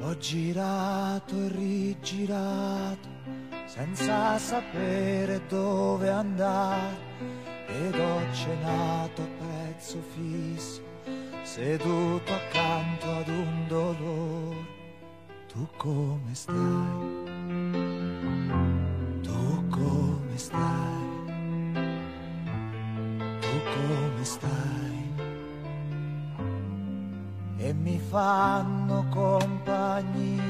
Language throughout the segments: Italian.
Ho girato e rigirato senza sapere dove andare ed ho cenato a prezzo fisso seduto accanto ad un dolore. Tu come stai? Tu come stai? Tu come stai? E mi fanno compagnia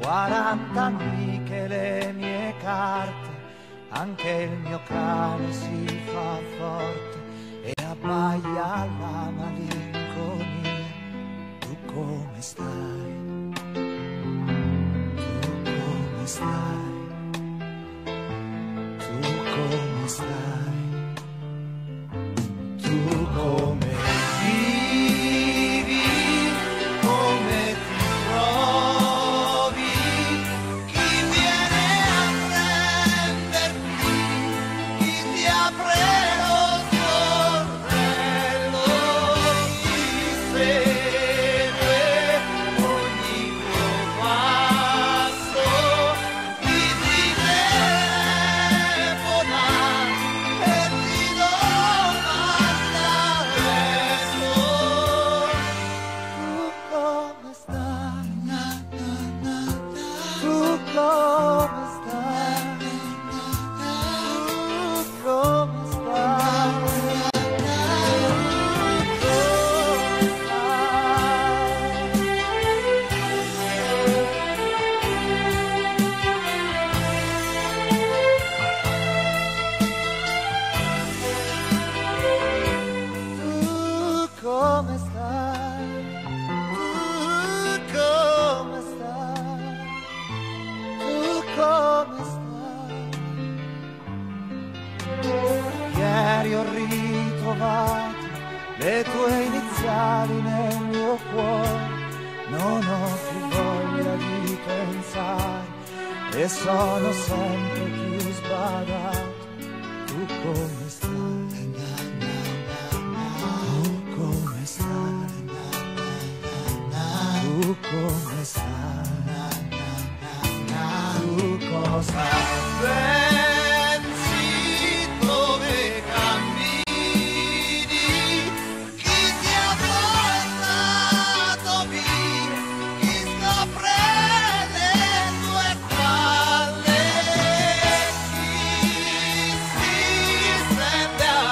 40 amiche, le mie carte, anche il mio cane si fa forte e abbaia la malinconia. Tu come stai? Tu come stai? Tu come stai? Tu come le tue iniziali nel mio cuore, non ho più voglia di pensare e sono sempre più sbadato. Tu come stai? Tu come stai? Tu come stai? Tu cosa pensi dove cammini? Down.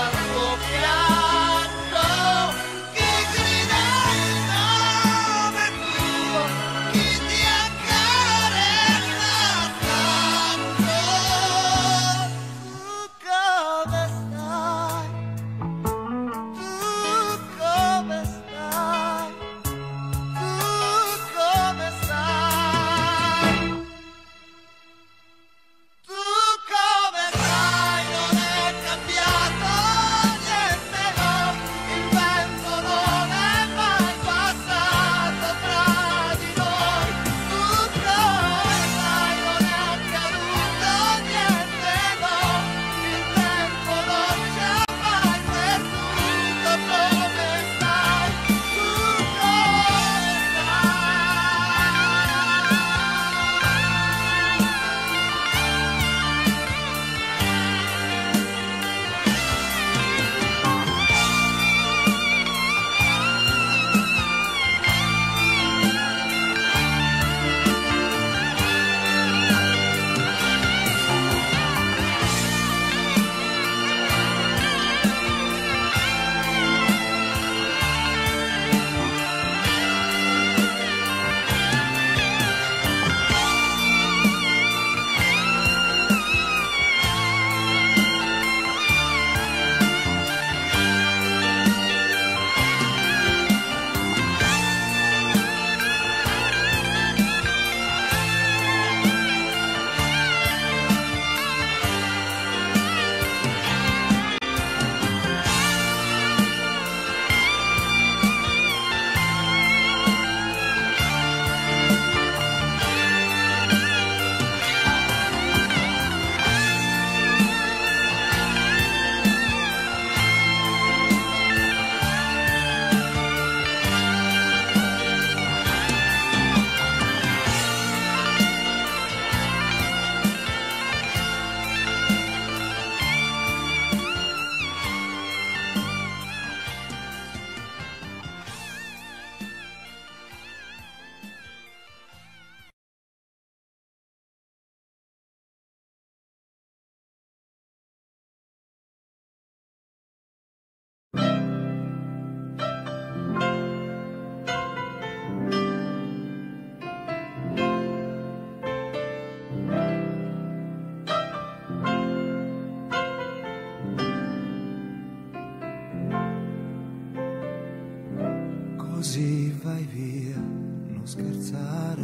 così vai via, non scherzare,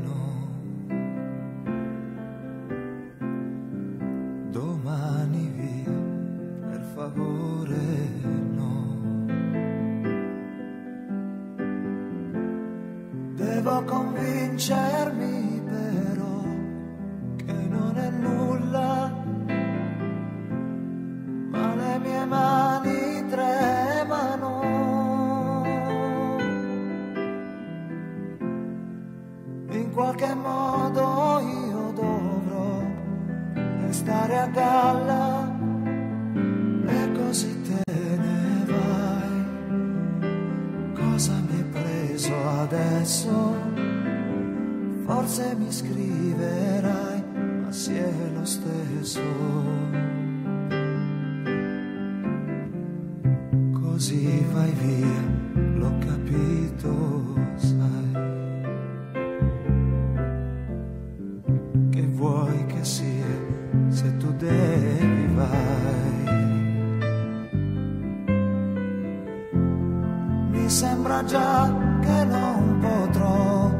no. Domani via, per favore, no. Devo convincermi però che non è nulla, ma le mie mani tremano. In qualche modo io dovrò restare a galla, e così te ne vai. Cosa mi hai preso adesso? Forse mi scriverai, ma si è lo stesso. Così vai via, l'ho capito, sai. Vuoi che sia, se tu devi vai. Mi sembra già che non potrò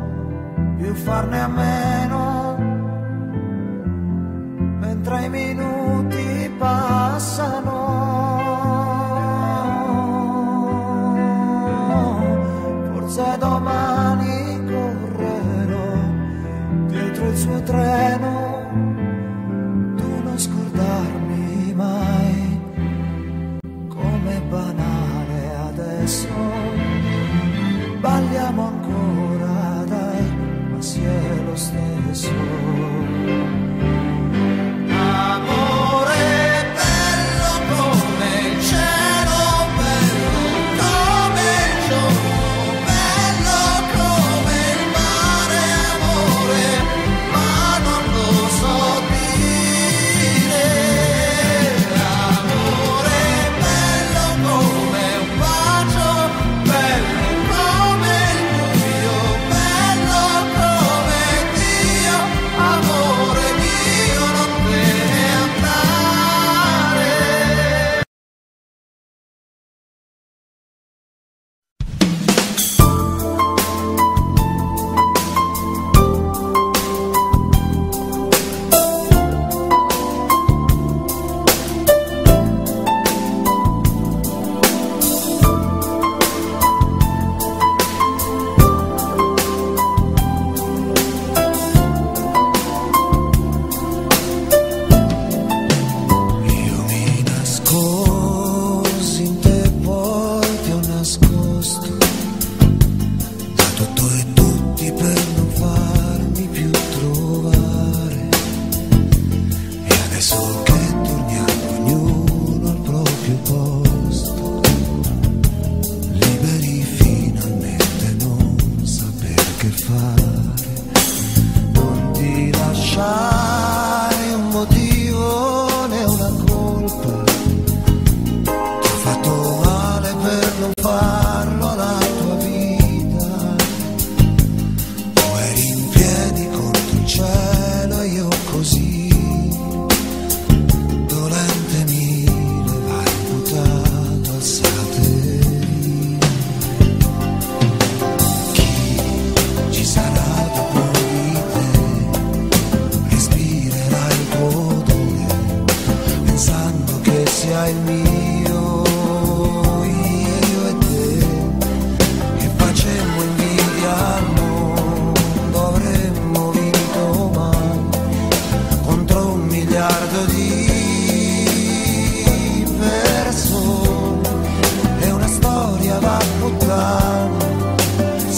più farne a meno, mentre i minuti passano. Forse domani correrò dietro il suo treno. Balliamo ancora, dai, ma si è lo stesso.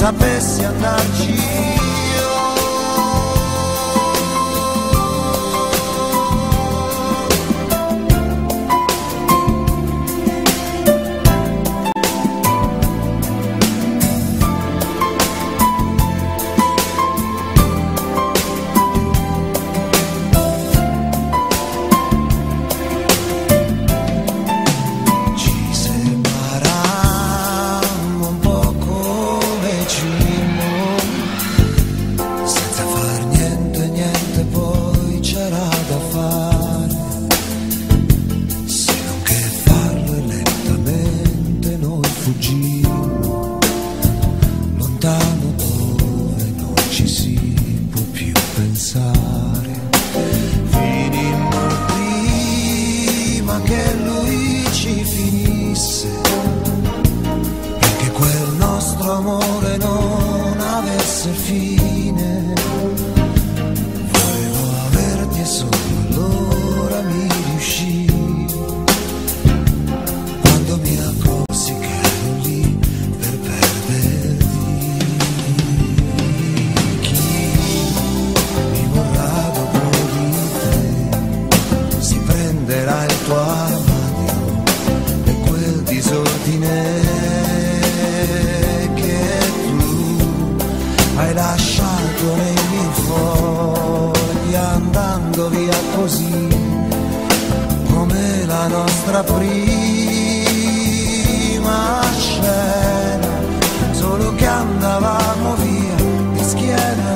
Sapessi andarci fuggimmo, macine che tu hai lasciato nei miei fogli, andando via così come la nostra prima scena, solo che andavamo via di schiena,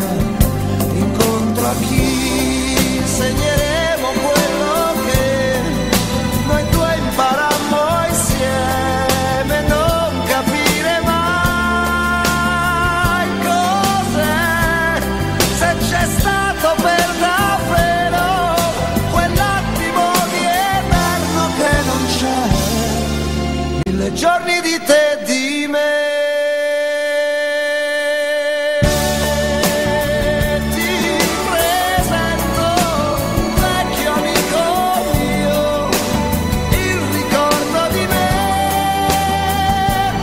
incontro a chi segneremo. Giorni di te e di me, ti presento un vecchio amico mio, il ricordo di me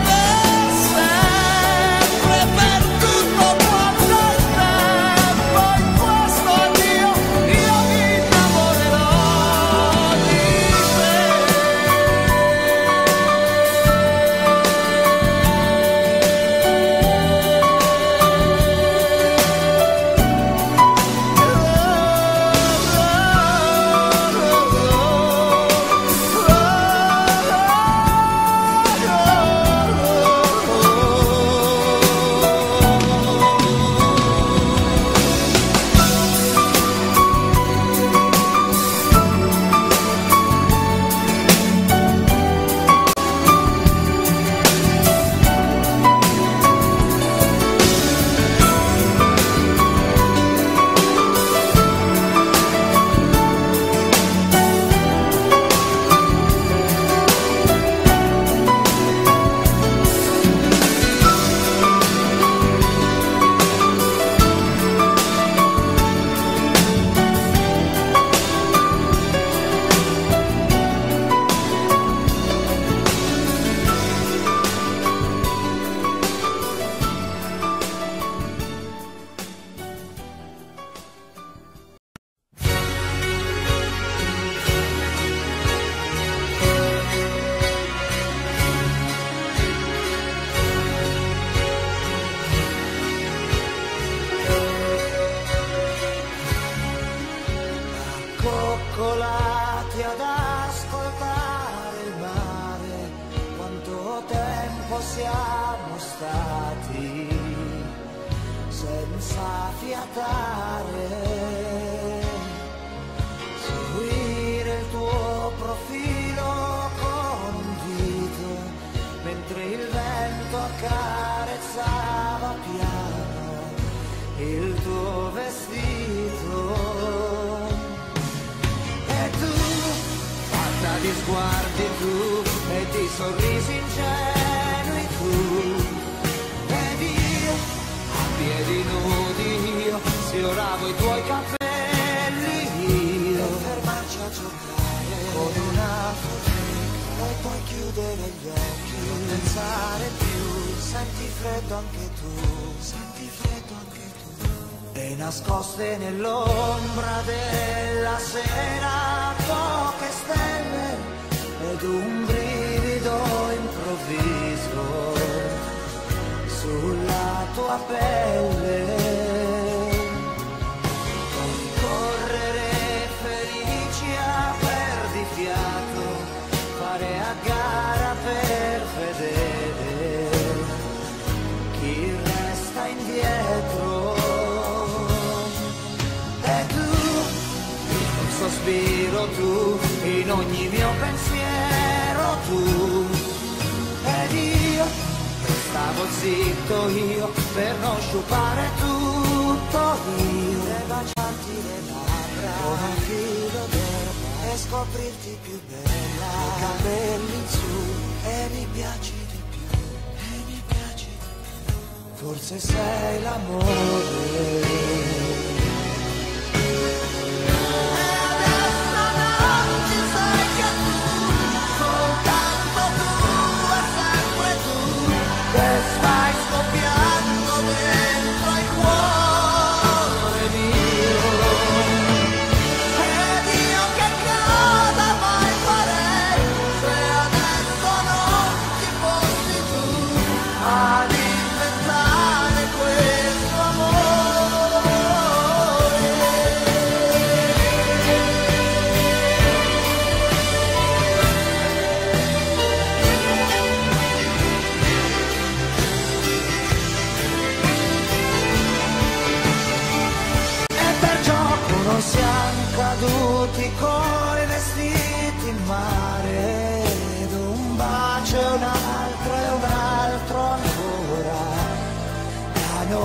per sempre, per tutto quanto il tempo. In questo addio io mi innamorerò di te.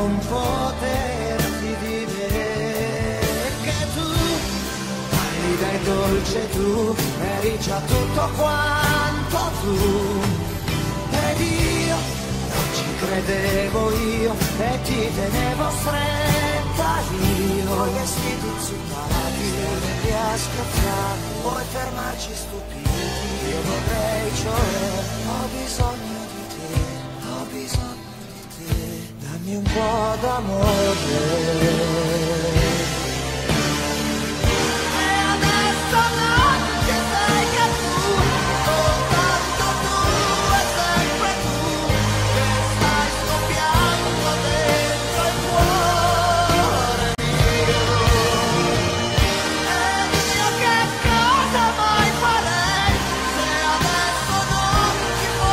non poterti dire che tu, pallida e dolce tu, eri già tutto quanto tu, ed io non ci credevo io e ti tenevo stretta io. Gli stiti zuccati e a scappare, vuoi fermarci stupiti, io vorrei cioè, ho bisogno di te, ho bisogno. Dammi un po' d'amore. E adesso no, che sai che tu, soltanto tu e sempre tu, che stai scoppiando dentro il cuore mio. Ed io che cosa mai farei, se adesso non ci fossi tu ad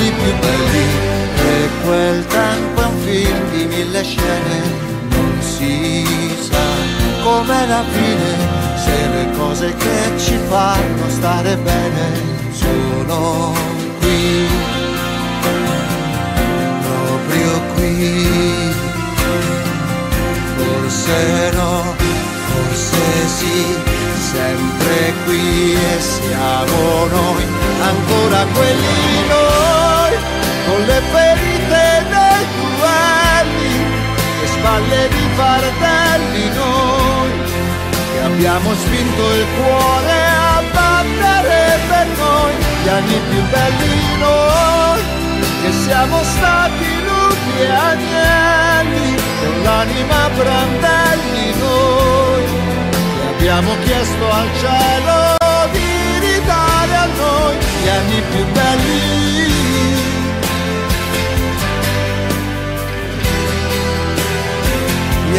inventare qui e siamo noi, ancora quelli noi, con le ferite dei duelli, le spalle di fratelli noi, che abbiamo spinto il cuore a battere per noi, gli anni più belli noi, che siamo stati lupi e agnelli, con l'anima brandelli noi, che abbiamo chiesto al cielo di ridare a noi gli anni più belli. Gli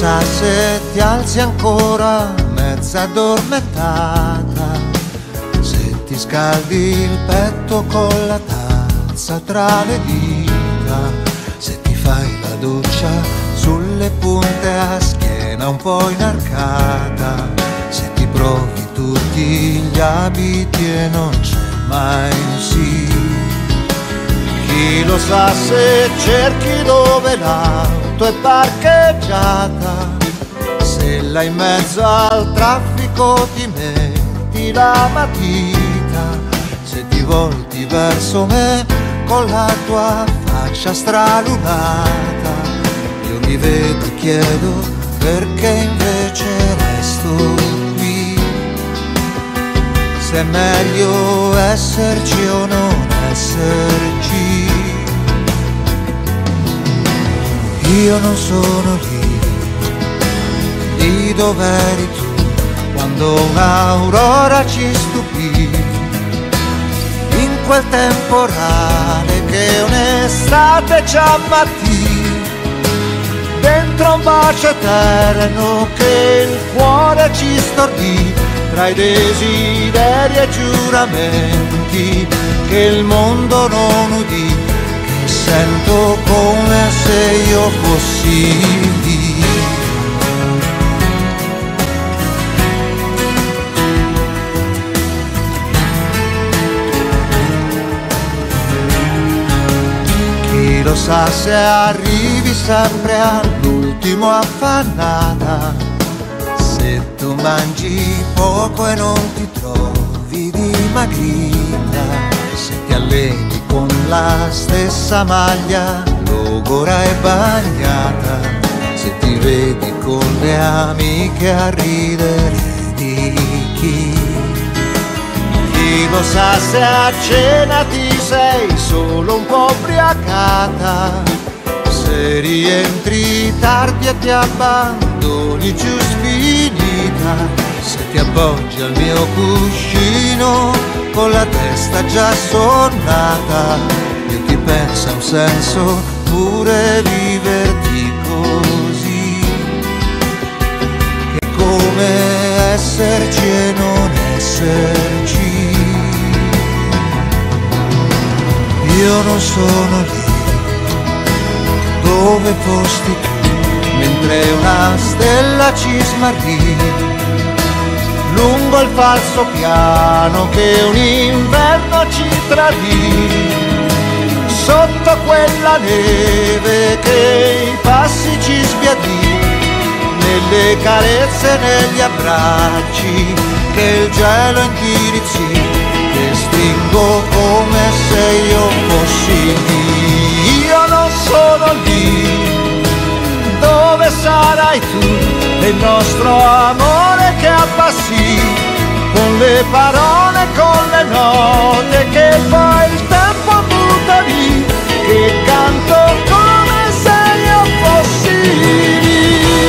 Sa se ti alzi ancora mezza addormentata, se ti scaldi il petto con la tazza tra le dita, se ti fai la doccia sulle punte a schiena un po' inarcata, se ti provi tutti gli abiti e non c'è mai un sì. Chi lo sa se cerchi dove l'auto è parcheggiata, se là in mezzo al traffico ti metti la matita, se ti volti verso me con la tua faccia stralunata, io mi vedo e chiedo perché invece resto qui, se è meglio esserci o non esserci. Io non sono lì dove eri tu quando un'aurora ci stupì, in quel temporale che un'estate ci ammattì, dentro un bacio eterno che il cuore ci stordì, tra i desideri e giuramenti che il mondo non udì, che sento come se io fossi lì. Chi lo sa se arrivi sempre all'ultimo affannata, se tu mangi poco e non ti trovi dimagrita, se ti alleni con la stessa maglia logora e bagnata, se ti vedi con le amiche a ridere di chi. Chi lo sa se a cena ti sei solo un po' ubriacata, se rientri tardi e ti abbandoni giù sfinita, se ti appoggi al mio cuscino con la testa già sonnata, io ti penso a un senso pure viverti così, che è come esserci e non esserci. Io non sono lì dove fosti tu mentre una stella ci smarrì, lungo il falso piano che un inverno ci tradì, sotto quella neve che i passi ci sbiadì, nelle carezze e negli abbracci che il gelo indirizzi, che stringo come se io fossi lì. Io non sono lì dove sarai tu, il nostro amore che appassì con le parole, con le note che poi il tempo butta lì, che canto come se io fossi lì.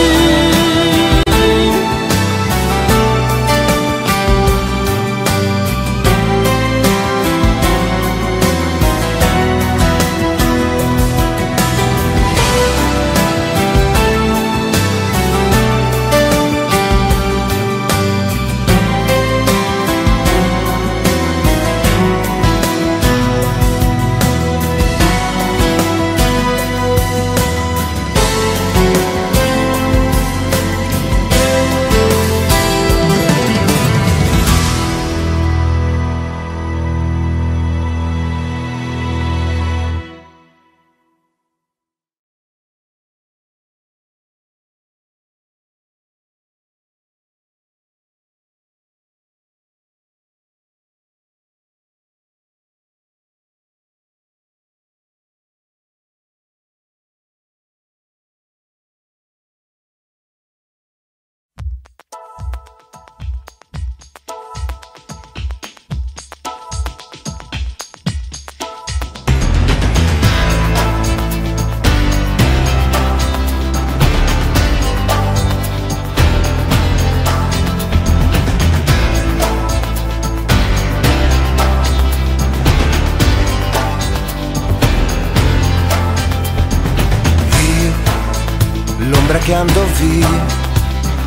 Sembra che andò via,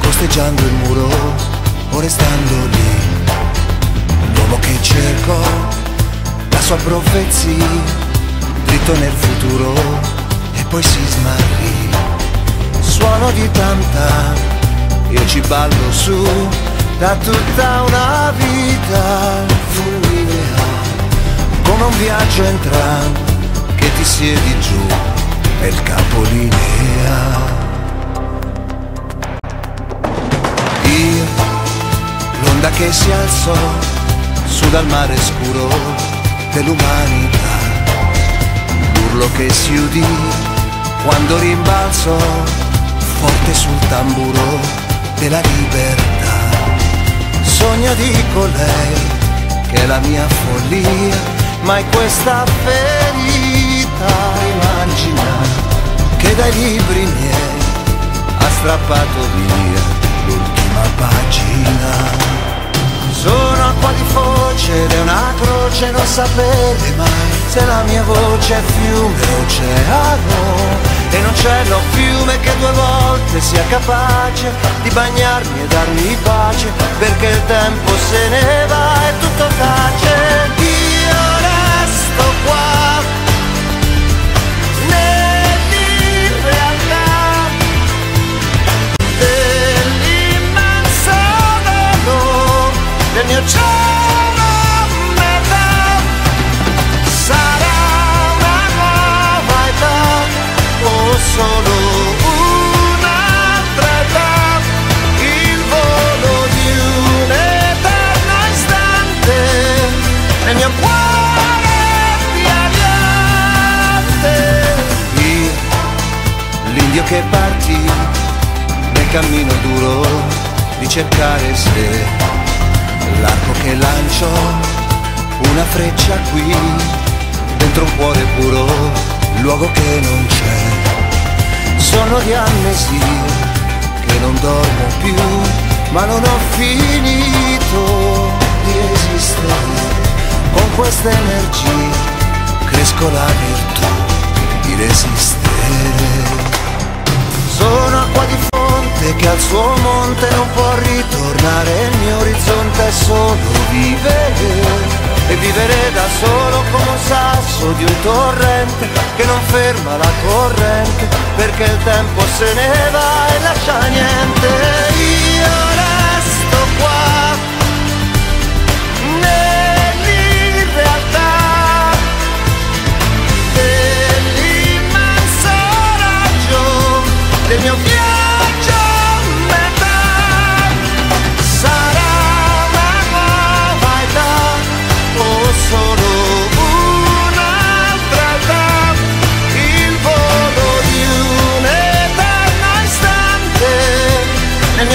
costeggiando il muro o restando lì. Un uomo che cercò la sua profezia, dritto nel futuro e poi si smarrì. Suono di tanta, io ci ballo su, da tutta una vita fu l'idea, come un viaggio in tram che ti siedi giù nel capolinea. Io, l'onda che si alzò su dal mare scuro dell'umanità, l'urlo che si udì quando rimbalzò forte sul tamburo della libertà. Sogno di colei che è la mia follia, ma è questa ferita immagina che dai libri miei ha strappato via l'ultima pagina. Sono acqua di foce ed è una croce non sapere mai se la mia voce è fiume o oceano, e non c'è lo fiume che due volte sia capace di bagnarmi e darmi pace, perché il tempo se ne va e tutto tace. Io resto qua del mio cielo a metà, sarà una nuova età o solo un'altra età, il volo di un eterno istante nel mio cuore piagnante. Io, l'indio che partì nel cammino duro di cercare sé, l'arco che lancio una freccia qui, dentro un cuore puro, luogo che non c'è. Sono di amnesia, che non dormo più, ma non ho finito di esistere. Con questa energia cresco la virtù di resistere. Sono acqua di fonte che al suo monte non può ritornare, il mio orizzonte è solo vivere, e vivere da solo come un sasso di un torrente che non ferma la corrente, perché il tempo se ne va e lascia niente. Io resto qua nell'irrealtà dell'immenso raggio del mio viaggio a metà, sarà una nuova età o solo un'altra età, il volo di un eterno istante nel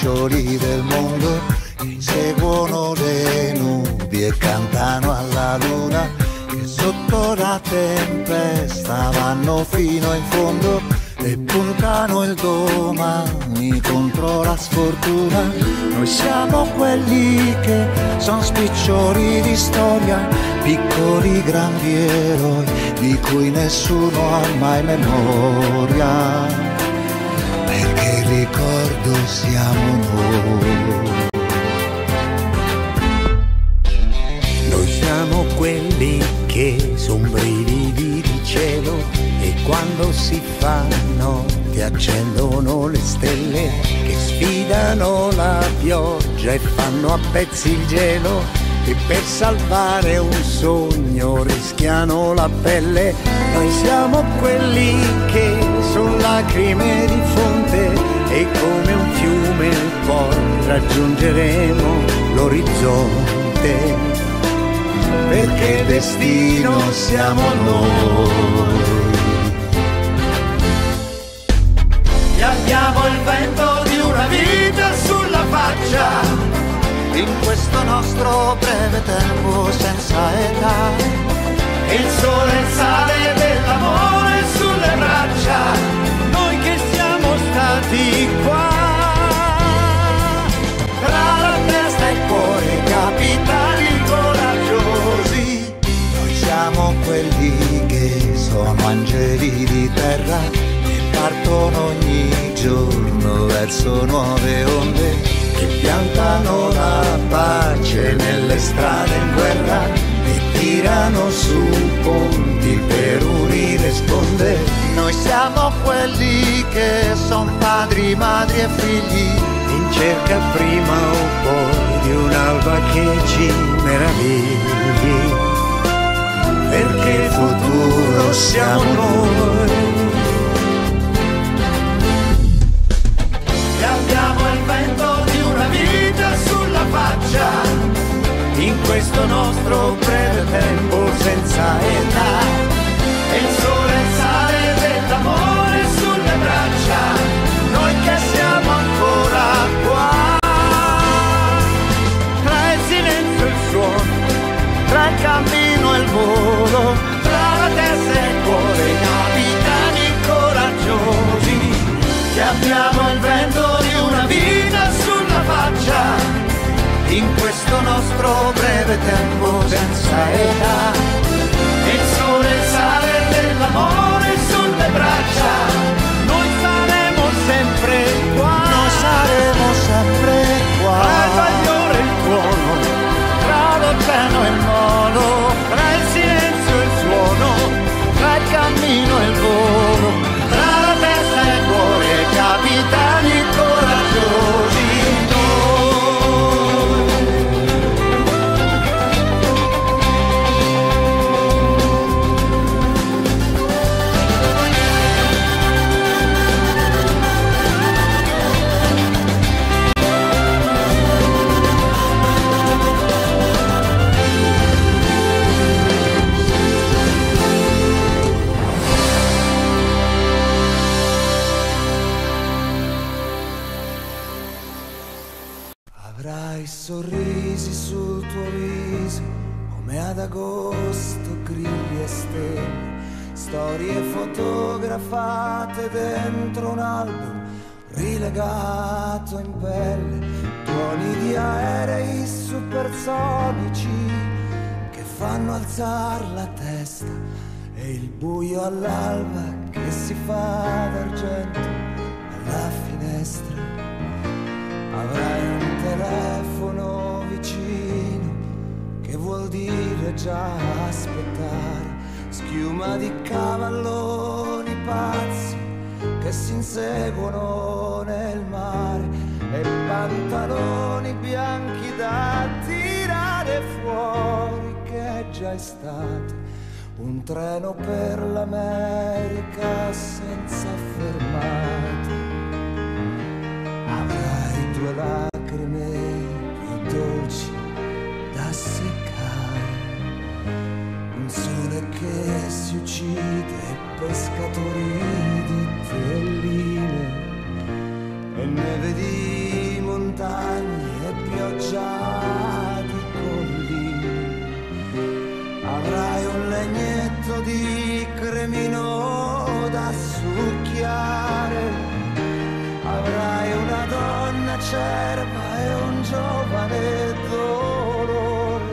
goccioli del mondo inseguono le nubi e cantano alla luna, che sotto la tempesta vanno fino in fondo e puntano il domani contro la sfortuna. Noi siamo quelli che son spiccioli di storia, piccoli grandi eroi di cui nessuno ha mai memoria. Ricordo siamo noi. Noi siamo quelli che son brividi di cielo e quando si fanno ti accendono le stelle, che sfidano la pioggia e fanno a pezzi il gelo, e per salvare un sogno rischiano la pelle. Noi siamo quelli che son lacrime di fonte e come un fiume poi raggiungeremo l'orizzonte, perché destino siamo noi. E abbiamo il vento di una vita sulla faccia, in questo nostro breve tempo senza età, e il sole sale dell'amore sulle braccia. Di qua tra la testa e il cuore, capitali coraggiosi. Noi siamo quelli che sono angeli di terra e partono ogni giorno verso nuove onde, che piantano la pace nelle strade in guerra e tirano su ponti per unire sponde. Noi siamo quelli che son padri, madri e figli, in cerca prima o poi di un'alba che ci meravigli, perché il futuro siamo noi. E abbiamo il vento di una vita sulla faccia, in questo nostro breve tempo senza età, e il sole sale l'amore sulle braccia, noi che siamo ancora qua, tra il silenzio e il suono, tra il cammino e il volo, tra la testa e il cuore, capitani coraggiosi, che abbiamo il vento di una vita sulla faccia, in questo nostro breve tempo senza età, e il sole sale dell'amore sulle braccia, noi saremo sempre qua, noi saremo sempre qua, tra il bagliore e il tuono, tra l'oceano e il modo, tra il silenzio e il suono, tra il cammino e il volo, tra la testa e il cuore, capitani coraggiosi. Sorrisi sul tuo viso come ad agosto, grilli e stelle, storie fotografate dentro un album rilegato in pelle, tuoni di aerei supersonici che fanno alzar la testa e il buio all'alba che si fa d'argento alla finestra. Avrai un telefono vicino che vuol dire già aspettare, schiuma di cavalloni pazzi che si inseguono nel mare e pantaloni bianchi da tirare fuori, che è già estate, un treno per l'America senza fermate. Avrai due lacrime più dolci da seccare, un sole che si uccide e pescatori di telline, e ne vediamo montagne e pioggia di colline, avrai un legnetto di cremino da succhiare, avrai una donna cerba e un giovane dolore,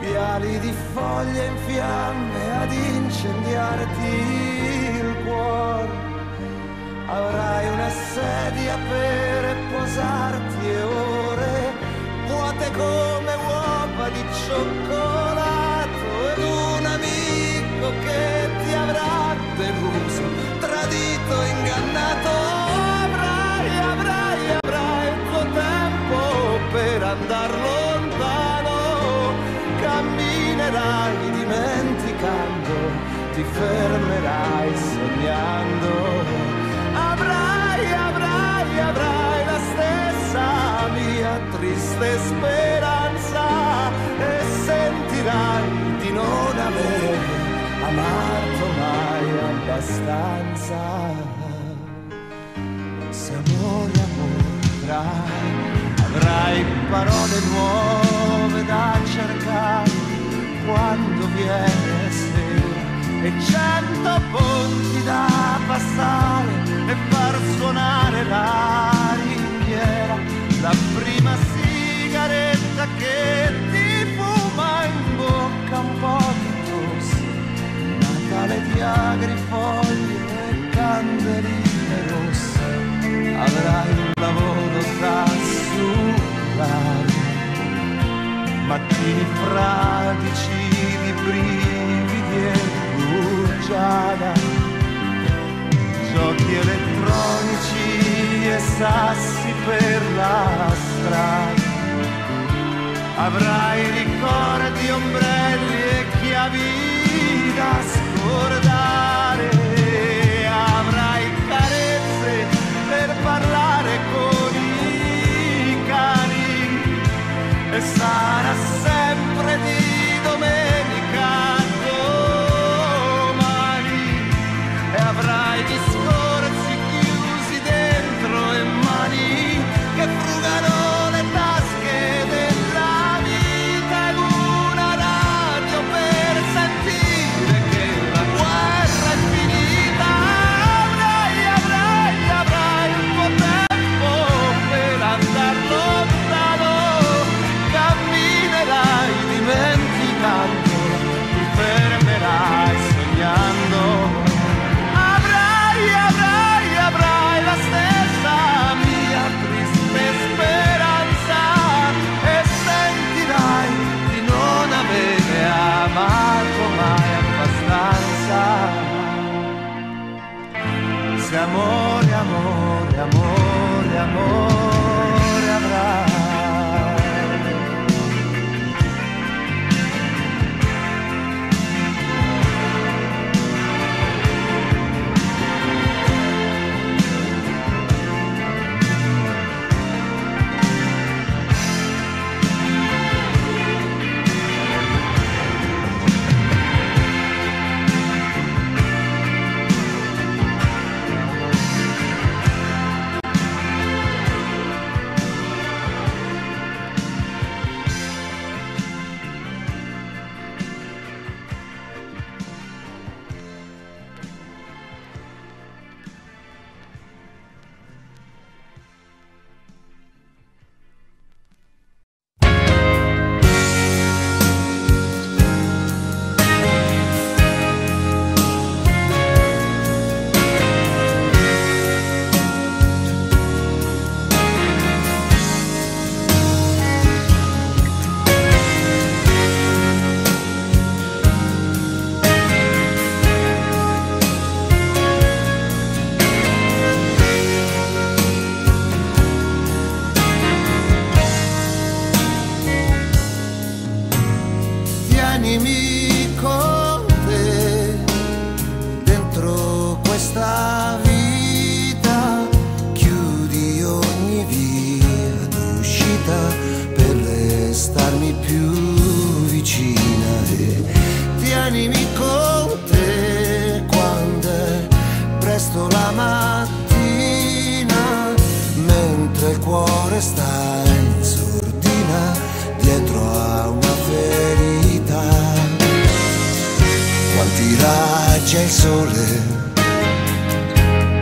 viali di foglie in fiamme ad incendiarti il cuore. Avrai una sedia per posarti e ore vuote come uova di cioccolato ed un amico che ti avrà deluso, tradito, ingannato. Avrai il tuo tempo per andar lontano, camminerai dimenticando, ti fermerai sognando. Avrai la stessa mia triste speranza e sentirai di non aver amato mai abbastanza. Se amore, amore, avrai parole nuove da cercare quando viene sera e 100 ponti da passare e far suonare la ringhiera, la prima sigaretta che ti fuma in bocca un po' di tosse, Natale di agrifoglie e candeline rosse, avrai un lavoro da sudare, mattini fradici di brividi e bruciata, giochi elettronici e sassi per la strada, avrai ricordi, ombrelli e chiavi da scordare, avrai carezze per parlare con i cani e sarà sempre di domenica. Avrai discorsi chiusi dentro e mani che frugano le tasche della vita ed una radio per sentire che la guerra è finita. Avrai un po' tempo per andar lontano, camminerai dimenticando, ti fermerai sognando. Se amore, amore, amore, amore What? c'è il sole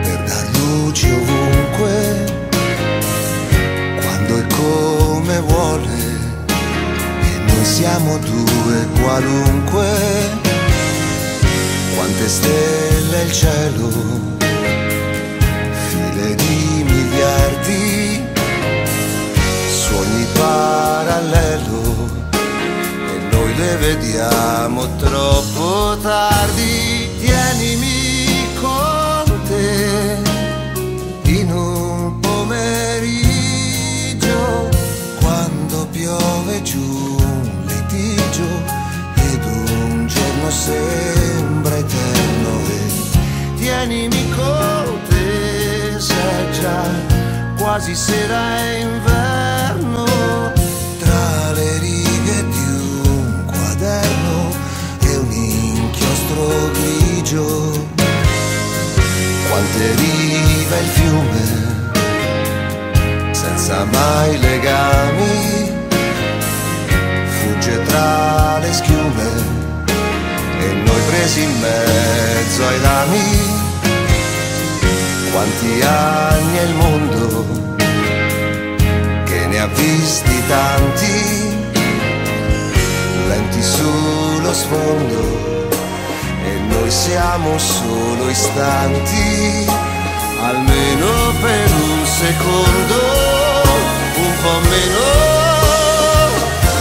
per dar luce ovunque, quando e come vuole, e noi siamo due qualunque. Quante stelle il cielo, file di miliardi, sogni parallelo, e noi le vediamo troppo tardi. Tienimi con te in un pomeriggio, quando piove giù un litigio ed un giorno sembra eterno. E tienimi con te, sai già, quasi sera e inverno, tra le righe di un quaderno e un inchiostro grigio. Quante rive il fiume, senza mai legami, fugge tra le schiume e noi presi in mezzo ai rami. Quanti anni è il mondo che ne ha visti tanti, lenti sullo sfondo, e noi siamo solo istanti, almeno per un secondo, un po' meno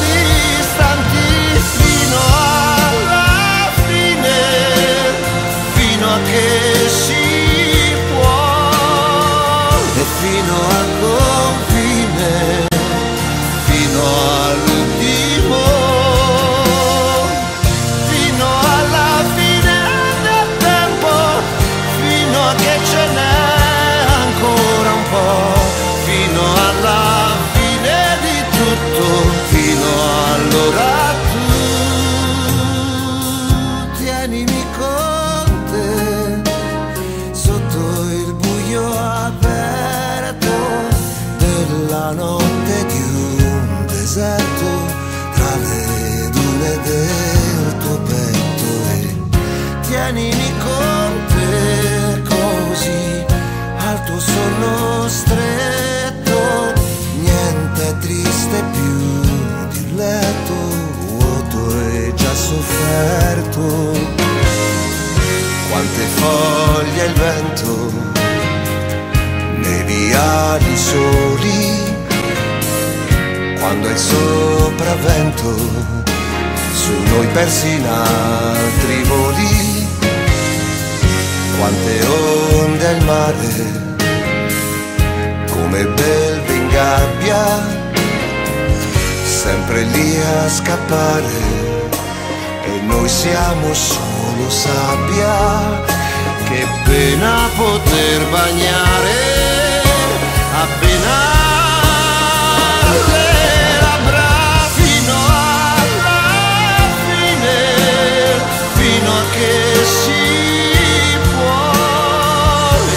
distanti, fino alla fine, fino a che si può, e fino al confine, fino all'ultimo. Quante foglie il vento nei viali soli, quando è il sopravvento su noi persi in altri voli. Quante onde al mare come belve in gabbia, sempre lì a scappare, e noi siamo solo sabbia. Che pena poter bagnare appena le labbra, fino alla fine, fino a che si può,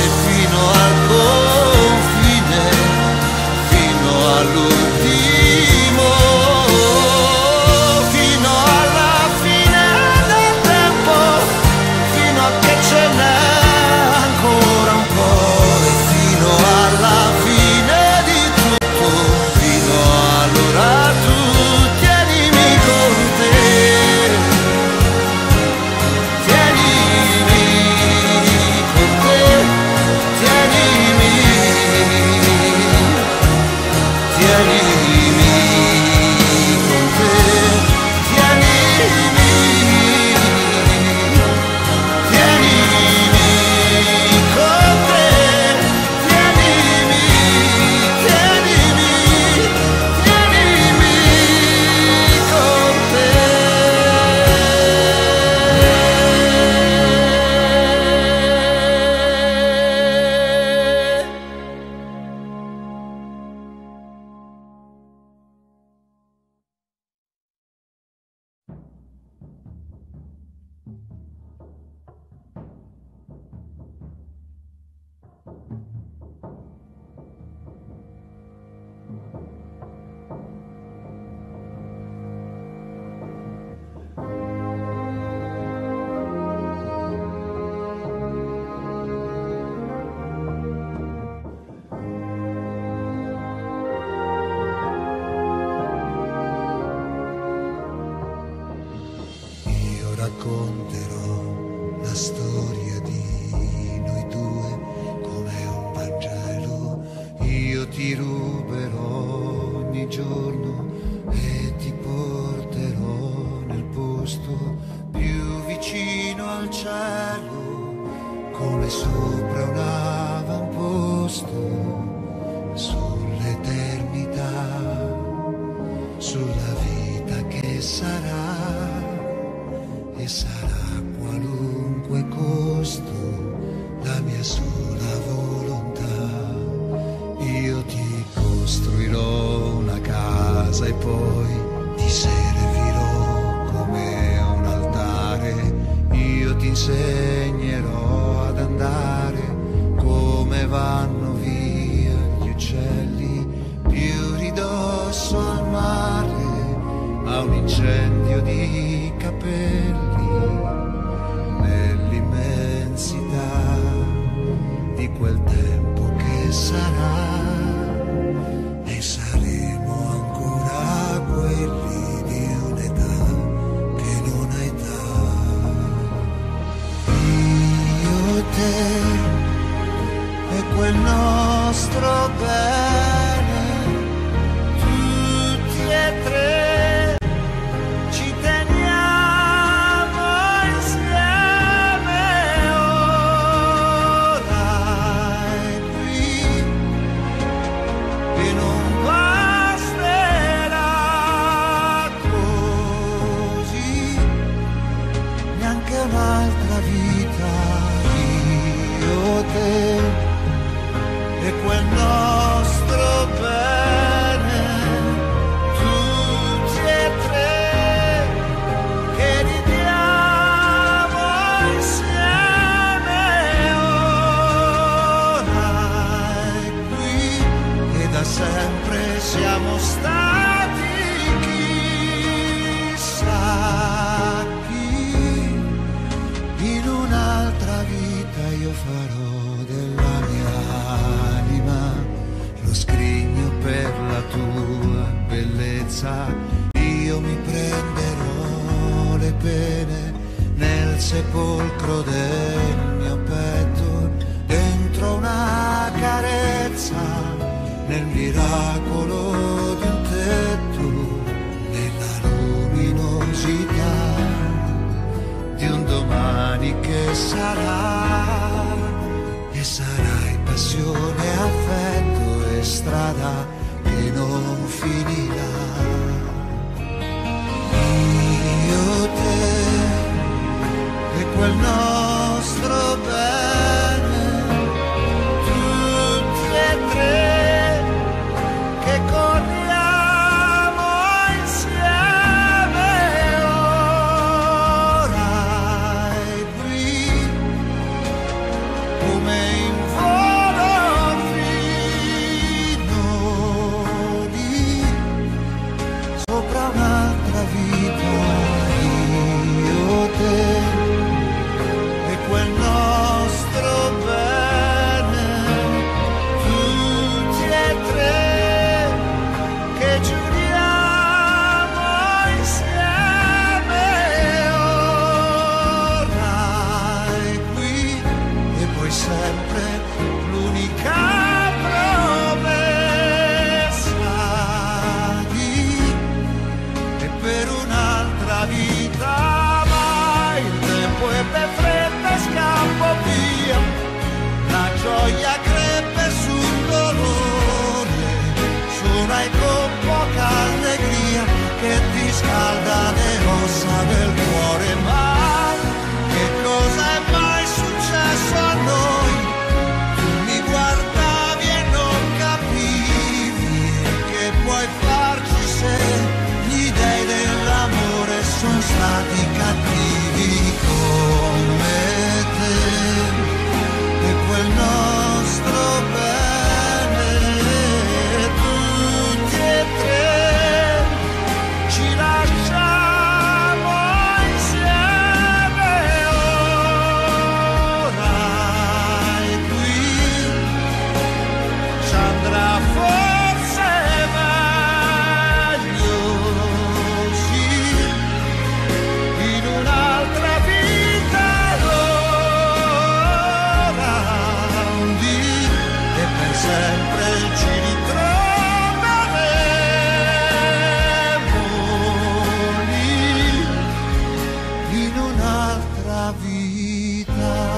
e fino al confine, fino all'ultimo. Fino alla fine di racconterò la storia di noi due come un Vangelo. Io ti ruberò ogni giorno e ti porterò nel posto più vicino al cielo, come sopra un avamposto, sull'eternità, sulla vita che sarà. E sarà qualunque costo la mia sola volontà. Io ti costruirò una casa e poi ti servirò come a un altare. Io ti insegnerò ad andare come vanno via gli uccelli più ridosso al mare, a un incendio di capelli. Nell'immensità di quel tempo che sarà, e saremo ancora quelli di un'età che non ha età. Io, te e quel nostro bene, tutti e tre. Io mi prenderò le pene nel sepolcro del mio petto, dentro una carezza, nel miracolo di un tetto, nella luminosità di un domani che sarà, e sarai passione, affetto e strada che non finirà. Io, te e quel nostro bene, tutti e tre che corriamo insieme. Ora è qui come in volo fino lì sopra un'altra vita. E quel nostro bene, tutti e tre che giuriamo insieme. Ora è qui e poi sempre l'unica promessa di e per un'altra vita. Ebbe fretta e scappò via, la gioia crebbe sul dolore, suonai con poca allegria che ti scalda le ossa del cuore. Ma che cosa è mai successo a noi? Tu mi guardavi e non capivi che puoi farci se gli dei dell'amore sono stati cattivi. Come te e quel nostro la vita.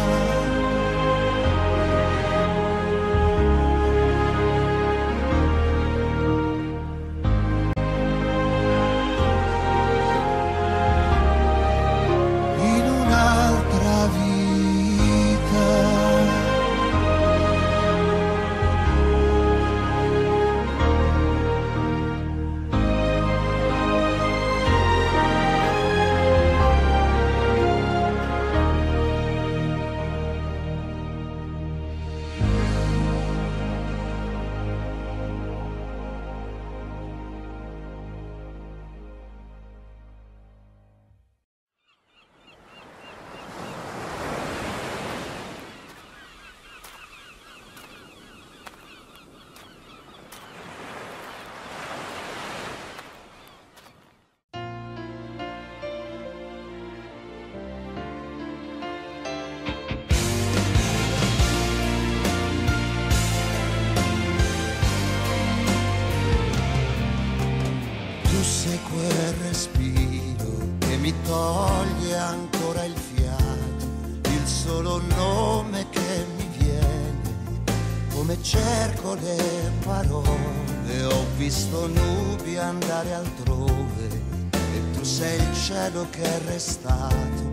Che è restato,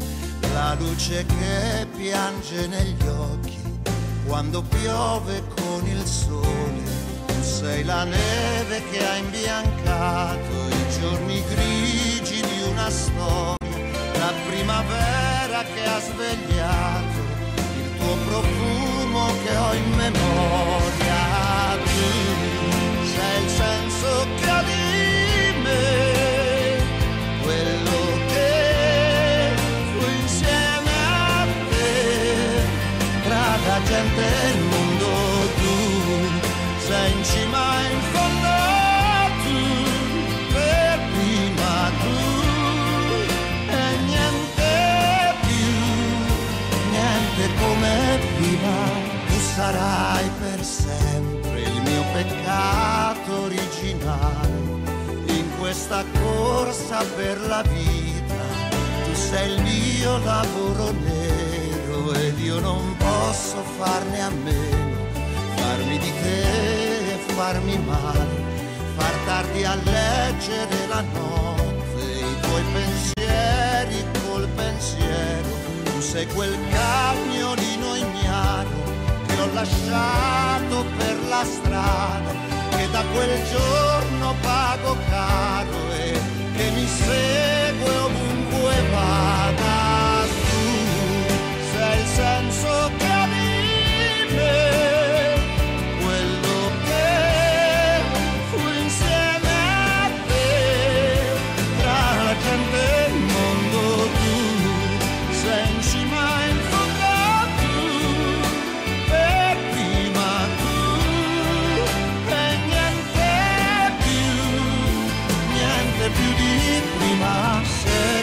la luce che piange negli occhi quando piove con il sole, tu sei la neve che ha imbiancato i giorni grigi di una storia, la primavera che ha svegliato il tuo profumo che ho in memoria, tu sei il senso che ha di me. La gente e il mondo, tu sei in cima in fondo, tu per prima, tu e niente più, niente come prima, tu sarai per sempre il mio peccato originale, in questa corsa per la vita, tu sei il mio lavoro nero. Ed io non posso farne a meno, farmi di te e farmi male, far tardi a leggere la notte, i tuoi pensieri col pensiero, tu sei quel cagnolino ignaro che ho lasciato per la strada, che da quel giorno pago caro e che mi segue ovunque vada. Il senso che ha di me, quello che fu insieme a te, tra la gente e il mondo tu sei in cima in fondo tu, e prima tu e niente più di prima sei.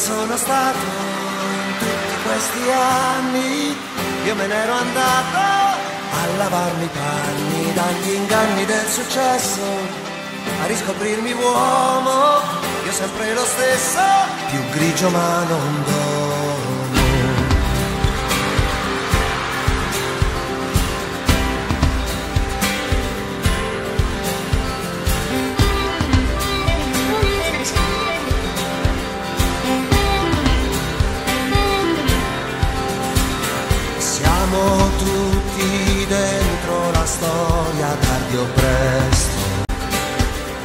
sono stato in tutti questi anni? Io me n'ero andato a lavarmi i panni dagli inganni del successo, a riscoprirmi uomo, io sempre lo stesso, più grigio ma non dono. Siamo tutti dentro la storia, tardi o presto,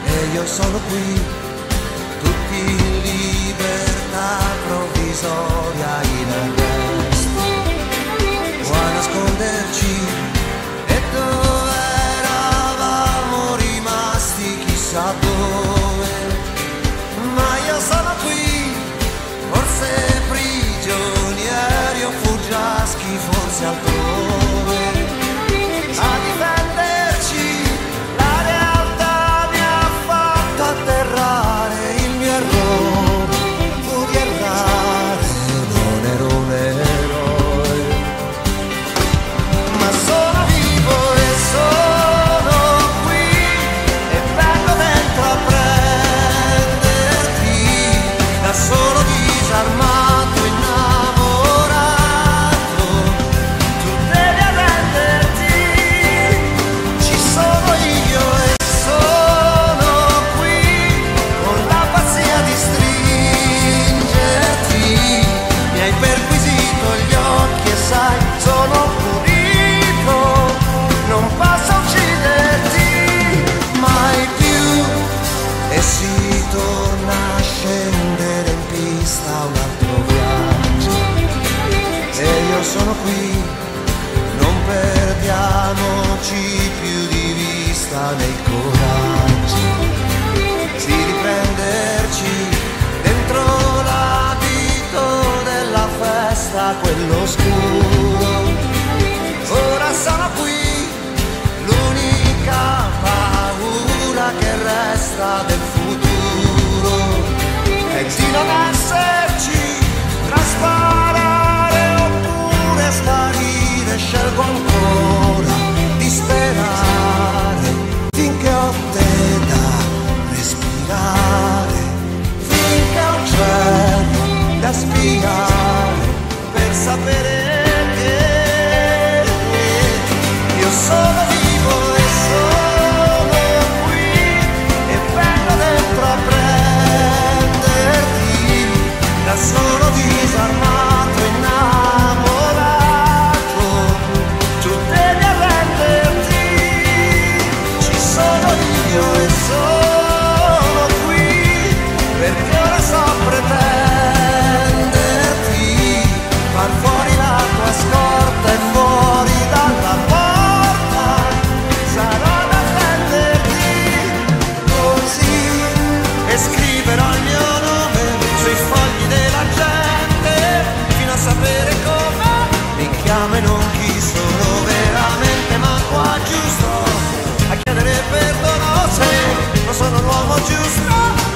e io sono qui, tutti in libertà provvisoria in arresto, qua a nasconderci, e dove eravamo rimasti chissà dove, ma io sono qui, forse prigionieri o fuggiaschi, forse altrove, a difenderci. La realtà mi ha fatto atterrare, il mio errore fu di errare, non ero un eroe, ma sono vivo e sono qui, e vengo dentro a prenderti, da solo disarmato. Sono qui, non perdiamoci più di vista nel coraggio di riprenderci dentro l'abito della festa, quello scuro. Ora sono qui, l'unica paura che resta del futuro è di non esserci trasparenti. Sparire, scelgo ancora di sperare finché ho te da respirare, finché ho un cielo da spiare per sapere che io sono vivo e sono qui, e vengo dentro a prenderti, da solo disarmato innamorato. E sono qui perché ora so pretenderti, far fuori la tua scorta e fuori dalla porta sarò da prenderti, così e scriverò il mio nome sui fogli della gente fino a sapere come mi chiama e non chi sono veramente, ma qua giusto a chiedere perdono. Non sono l'uomo giusto,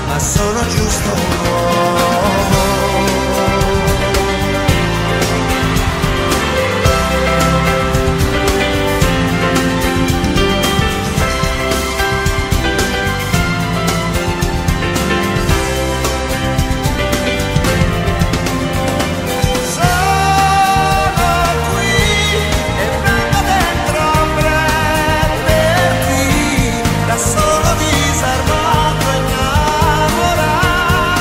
ma sono giusto un uomo. Sono qui e vengo dentro a prenderti, da solo disarmato e innamorato,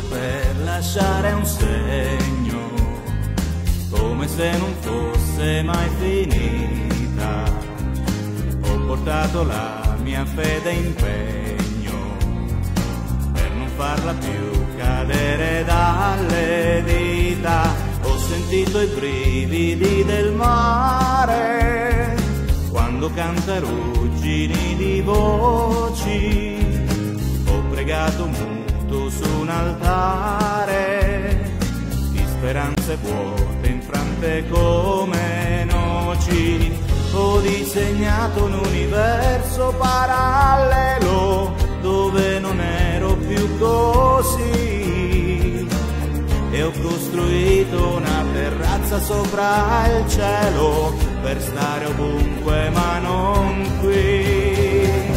giusto per lasciare un segno, come se non fosse mai finita. Ho portato la mia fede e impegno per non farla più cadere dalle dita. Ho sentito i brividi del mare quando canta ruggini di voci. Ho pregato muto su un altare di speranze vuote, infrante come noci. Ho disegnato un universo parallelo dove non ero più così, e ho costruito una terrazza sopra il cielo per stare ovunque ma non qui.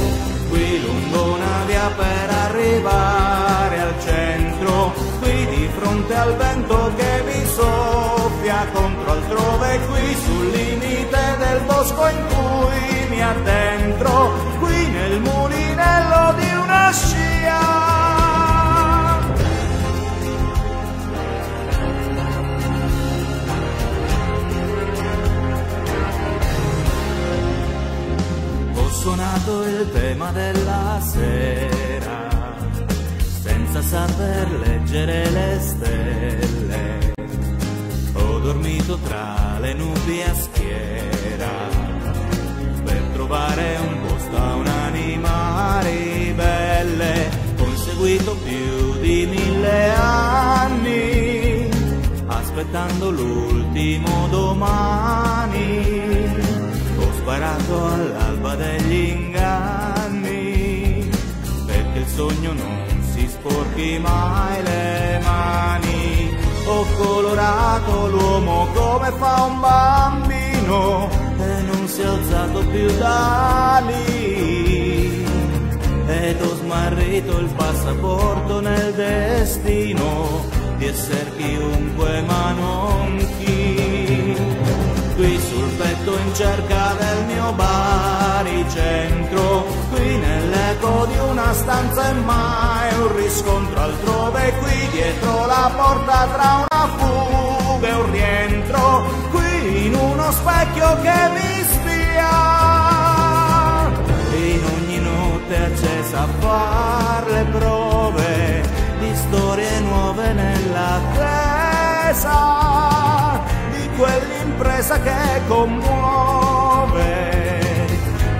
Qui lungo una via per arrivare al centro, qui di fronte al vento che mi soffia contro altrove, qui sul limite del bosco in cui mi addentro, qui nel mulinello di una scia. Ho suonato il tema della sera, senza saper leggere le stelle. Ho dormito tra le nubi a schiera, per trovare un posto a un'anima ribelle. Ho inseguito più di 1000 anni, aspettando l'ultimo domani. Ho sparato all'alba degli inganni, perché il sogno non si sporchi mai le mani. Ho colorato l'uomo come fa un bambino, e non si è alzato più da lì. Ed ho smarrito il passaporto nel destino di esser chiunque ma non chi. Qui sul petto in cerca del mio baricentro, qui nell'eco di una stanza e mai un riscontro altrove, qui dietro la porta tra una fuga e un rientro, qui in uno specchio che mi spia. In ogni notte accesa a far le prove di storie nuove nell'attesa di quelli impresa che commuove,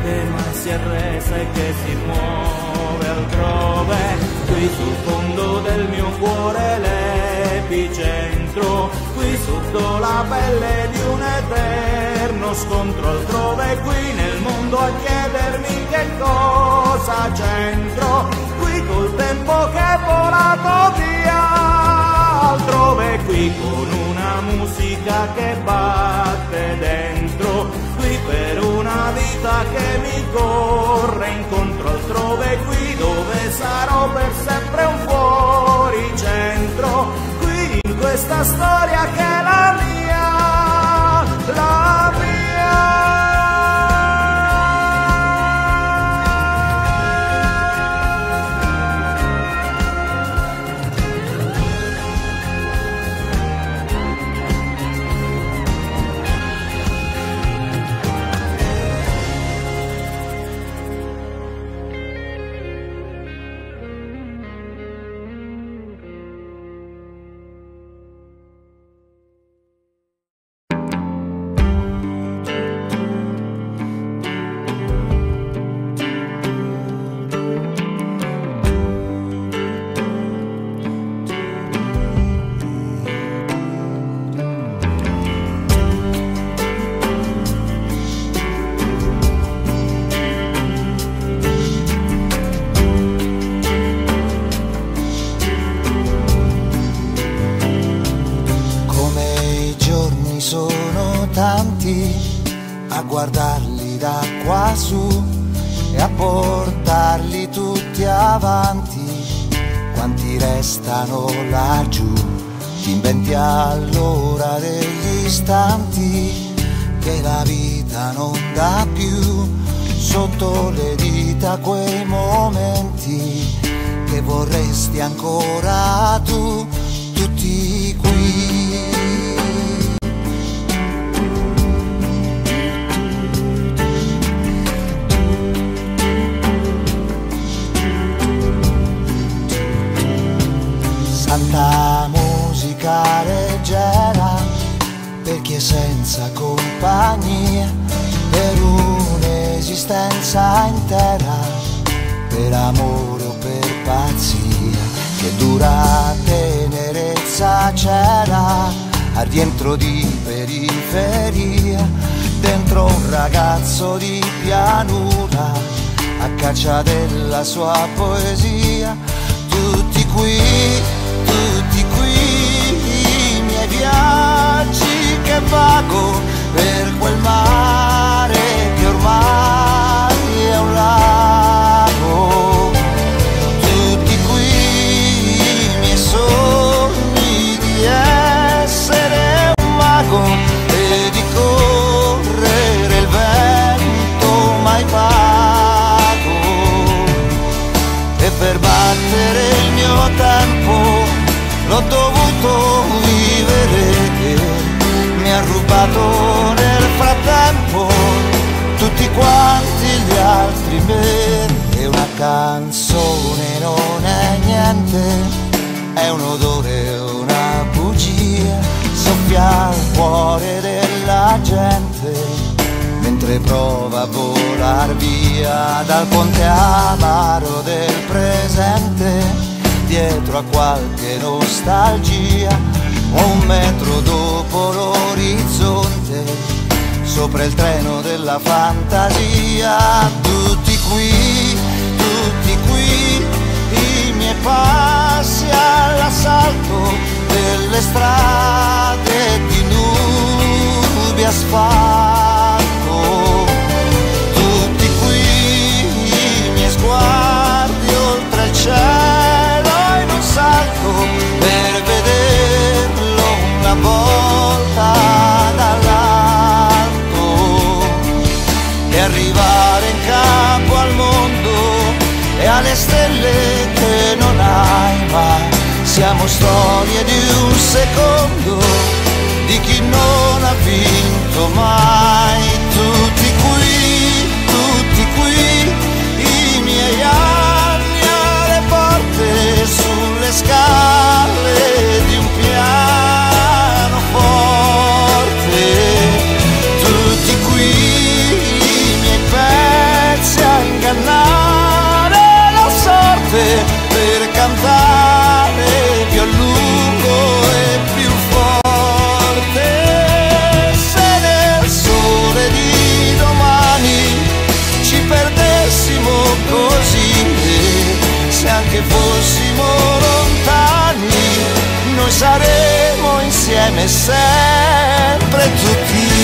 che mai si è resa e che si muove altrove. Qui sul fondo del mio cuore l'epicentro, qui sotto la pelle di un eterno scontro altrove, qui nel mondo a chiedermi che cosa c'entro, qui col tempo che è volato via altrove, qui con una musica che batte dentro, qui per una vita che mi corre incontro altrove, qui dove sarò per sempre un fuoricentro, qui in questa storia che è la mia, la mia. Guardarli da qua su e a portarli tutti avanti, quanti restano laggiù, ti inventi allora degli istanti che la vita non dà più, sotto le dita quei momenti che vorresti ancora tu, tutti qui. Santa musica leggera per chi è senza compagnia, per un'esistenza intera, per amore o per pazzia, che dura tenerezza c'era al rientro di periferia, dentro un ragazzo di pianura a caccia della sua poesia. Tutti qui, i miei viaggi che pago per quel mare che ormai è un lago. Tutti qui, i miei sogni di essere un mago e di correre il vento mai pago, e per battere il mio tempo l'ho dovuto vivere, mi ha rubato nel frattempo tutti quanti gli altri me. E una canzone non è niente, è un odore, una bugia, soffia al cuore della gente mentre prova a volar via dal ponte amaro del presente, dietro a qualche nostalgia, o un metro dopo l'orizzonte, sopra il treno della fantasia. Tutti qui, i miei passi all'assalto delle strade di nubi asfalto. Tutti qui, i miei sguardi oltre il cielo, per vederlo una volta dall'alto e arrivare in capo al mondo e alle stelle che non hai mai. Siamo storie di un secondo, di chi non ha vinto mai. Tutti qui, i miei anni alle porte su scale di un pianoforte. Tutti qui, i miei pezzi a ingannare la sorte per cantare più a lungo e più forte. Se nel sole di domani ci perdessimo così, se anche fossimo noi saremo insieme sempre, tutti qui.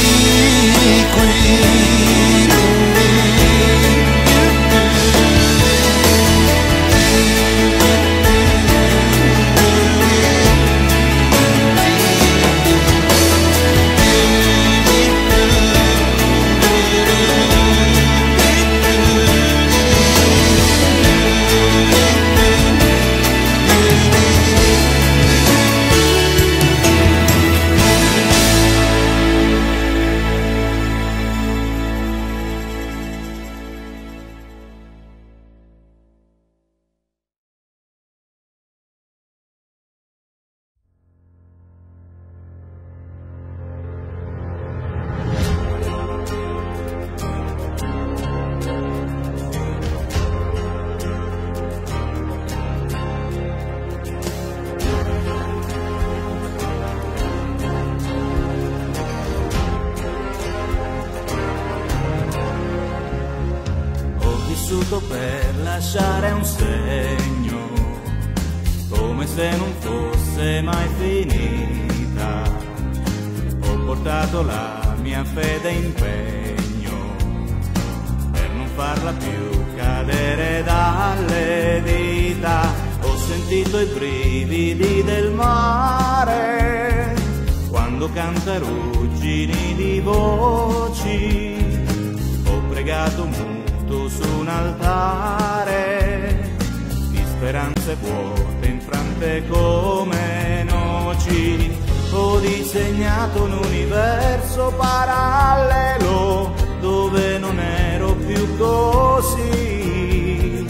speranze vuote, infrante come noci. Ho disegnato un universo parallelo dove non ero più così,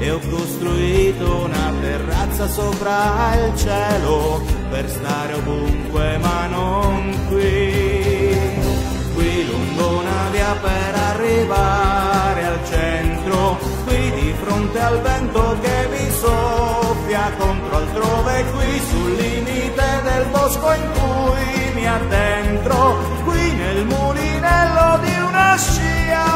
e ho costruito una terrazza sopra il cielo per stare ovunque ma non qui. Qui lungo una via per arrivare al centro, qui di fronte al vento che mi soffia contro altrove, qui sul limite del bosco in cui mi addentro, qui nel mulinello di una scia.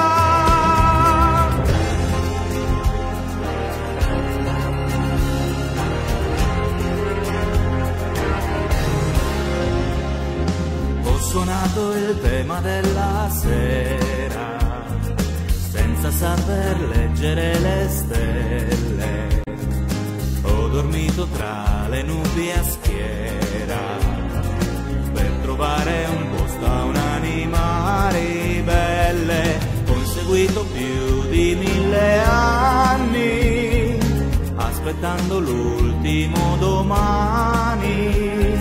Ho suonato il tema della sera senza saper leggere le stelle. Ho dormito tra le nubi a schiera per trovare un posto a un'anima ribelle. Ho inseguito più di 1000 anni aspettando l'ultimo domani.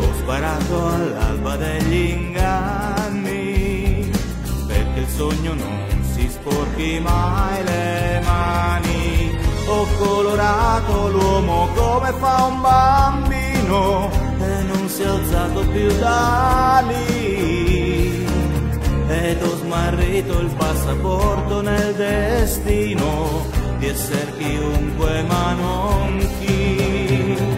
Ho sparato all'alba degli inganni perché il sogno non si sporchi mai le mani. Ho colorato l'uomo come fa un bambino e non si è alzato più da lì, ed ho smarrito il passaporto nel destino di esser chiunque ma non chi.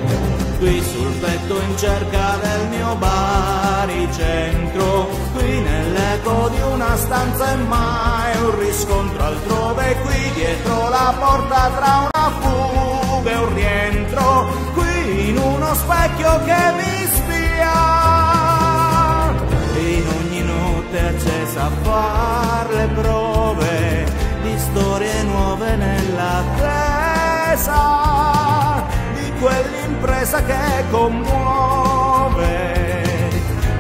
Qui sul petto in cerca del mio baricentro, qui nell'eco di una stanza e mai un riscontro altrove, qui dietro la porta tra una fuga e un rientro, qui in uno specchio che mi spia. In ogni notte accesa a far le prove di storie nuove nell'attesa di quell'impresa che commuove,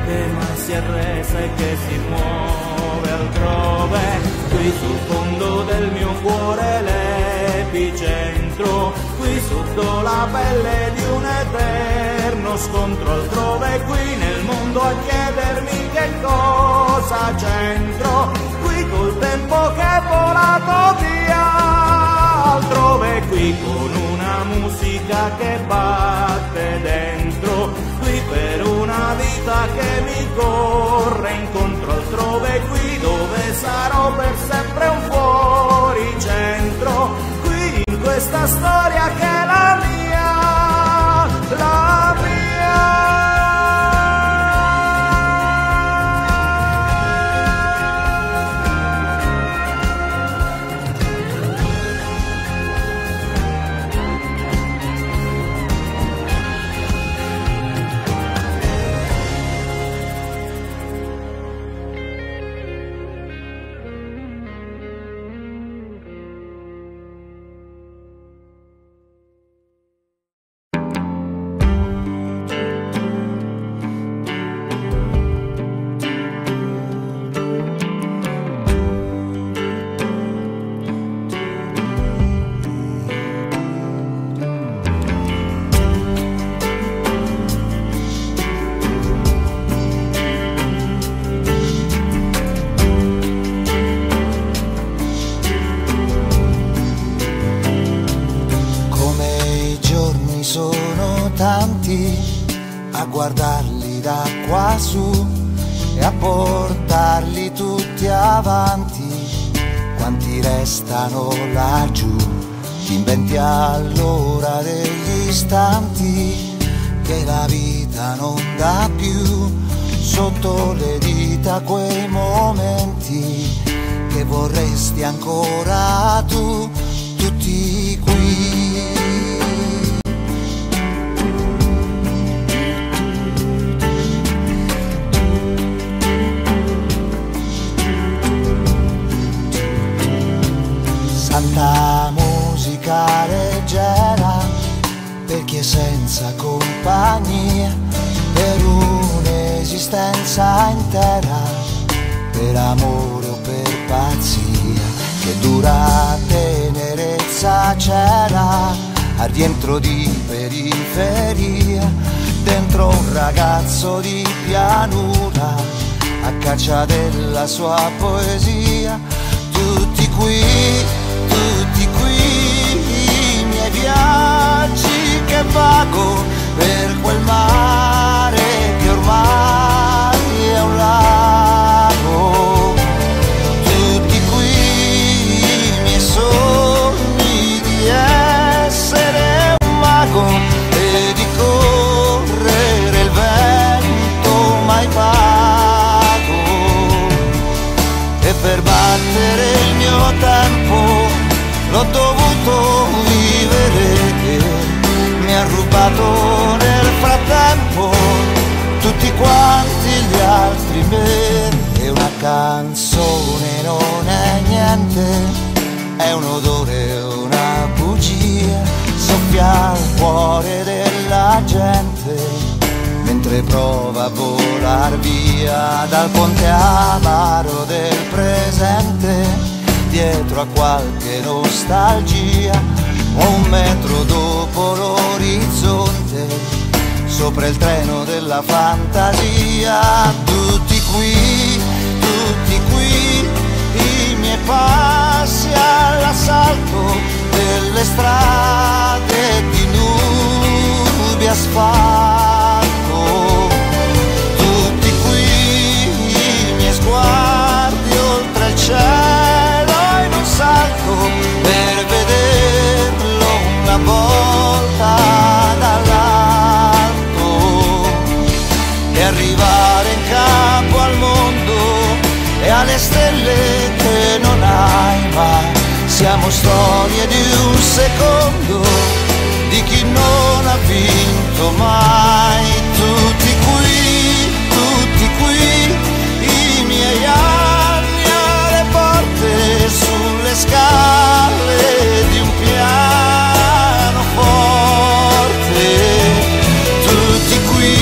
che mai si è resa e che si muove altrove. Qui sul fondo del mio cuore l'epicentro, qui sotto la pelle di un eterno scontro altrove, qui nel mondo a chiedermi che cosa c'entro, qui col tempo che è volato via altrove, qui con una musica che batte dentro, qui per una vita che mi corre incontro altrove, qui dove sarò per sempre un fuoricentro, qui in questa storia che è la mia, la mia. Guardarli da qua su e a portarli tutti avanti, quanti restano laggiù, ti inventi allora degli istanti che la vita non dà più, sotto le dita quei momenti che vorresti ancora tu, tutti qui. Santa musica leggera per chi è senza compagnia, per un'esistenza intera, per amore o per pazzia, che dura tenerezza cosa c'era al rientro di periferia, dentro un ragazzo di pianura a caccia della sua poesia. Tutti qui, i miei viaggi che pago per quel mare che ormai è un lago. Tutti qui, i miei sogni di essere un mago e di correre il vento mai pago, e per battere il mio tempo l'ho dovuto vivere, mi ha rubato nel frattempo tutti quanti gli altri me. E una canzone non è niente, è un odore, una bugia, soffia al cuore della gente mentre prova a volar via dal ponte amaro del presente, dietro a qualche nostalgia, o un metro dopo l'orizzonte, sopra il treno della fantasia. Tutti qui, i miei passi all'assalto delle strade di nubi asfalto. Tutti qui, i miei sguardi oltre il cielo in un salto per vederlo una volta dall'alto, e arrivare in capo al mondo e alle stelle che non hai mai. Siamo storie di un secondo, di chi non ha vinto mai. Tutti qui, i miei anni alle porte sulle scale di un pianoforte. Tutti qui,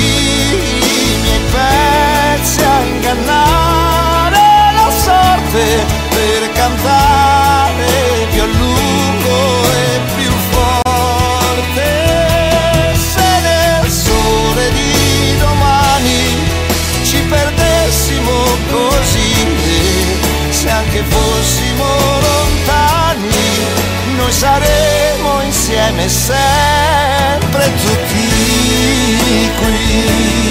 i miei pezzi a ingannare la sorte per cantare più a lungo e più forte. Se nel sole di domani ci perdessimo così, se anche fossimo lontani, noi saremo insieme sempre, tutti qui.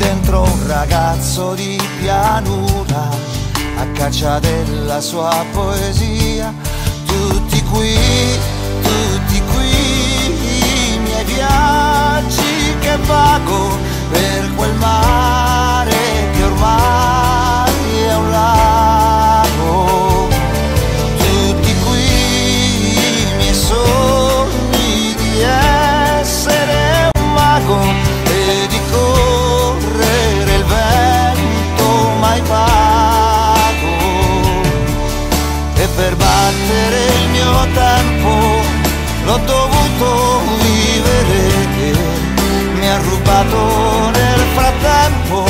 dentro un ragazzo di pianura a caccia della sua poesia. Tutti qui, i miei viaggi che pago per quel mare che ormai è un lago. Tutti qui, i miei sogni di essere un mago. Per battere il mio tempo l'ho dovuto vivere, che mi ha rubato nel frattempo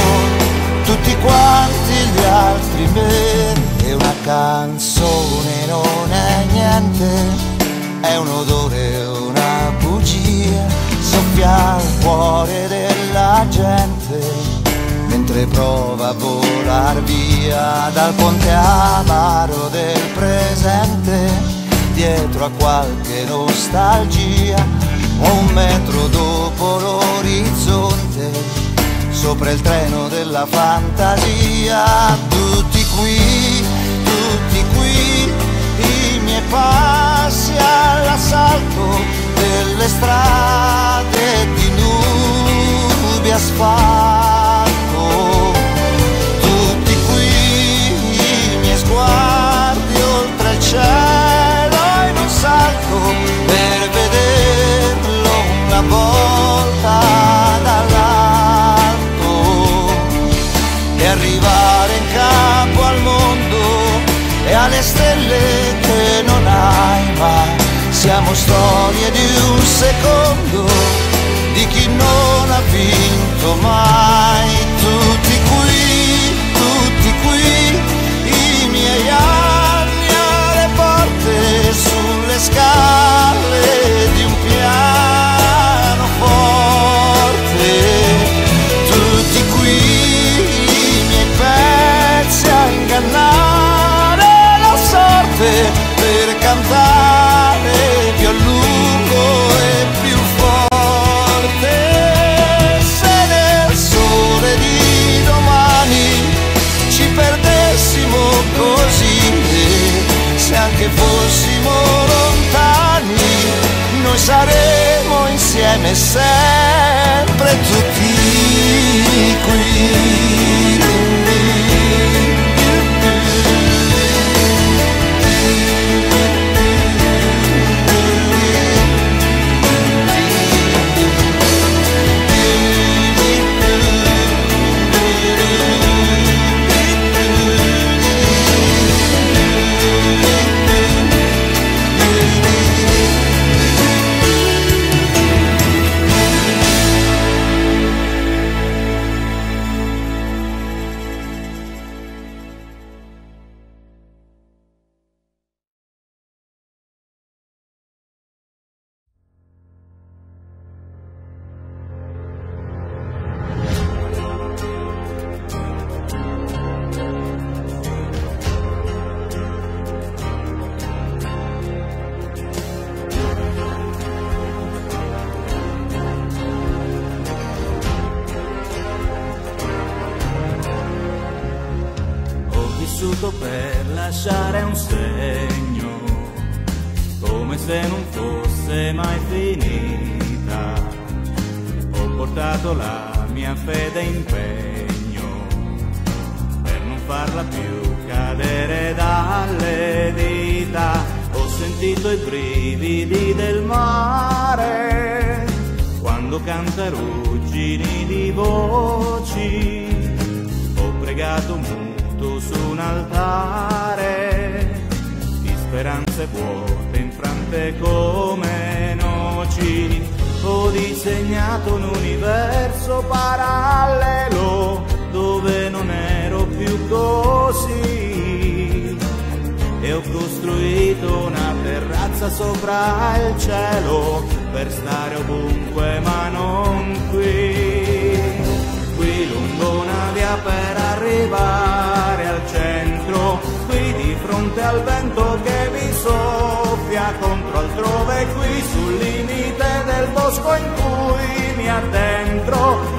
tutti quanti gli altri me. E una canzone non è niente, è un odore, una bugia, soffia al cuore della gente mentre prova a volar via dal ponte amaro del presente, dietro a qualche nostalgia, o un metro dopo l'orizzonte, sopra il treno della fantasia. Tutti qui, i miei passi all'assalto delle strade di nubi asfalto. Tutti qui, i miei sguardi oltre il cielo in un salto per vederlo una volta dall'alto, e arrivare in capo al mondo e alle stelle che non hai mai. Siamo storie di un secondo, di chi non ha vinto mai. Tutti qui, i miei anni alle porte sulle scale di un pianoforte. Tutti qui, i miei pezzi a ingannare la sorte per cantare più a lungo e più forte. Se nel sole di domani ci perdessimo così, se anche fossimo lontani, noi saremo insieme sempre, tutti qui.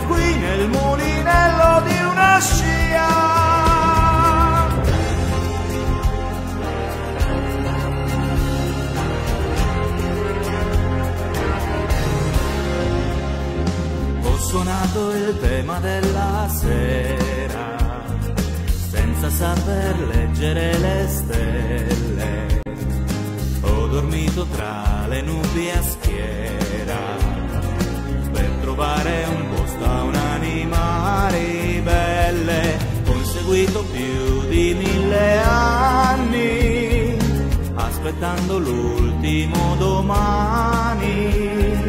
Qui nel mulinello trovato il tema della sera, senza saper leggere le stelle, ho dormito tra le nubi a schiera, per trovare un posto a un'anima ribelle. Ho inseguito più di 1000 anni, aspettando l'ultimo domani,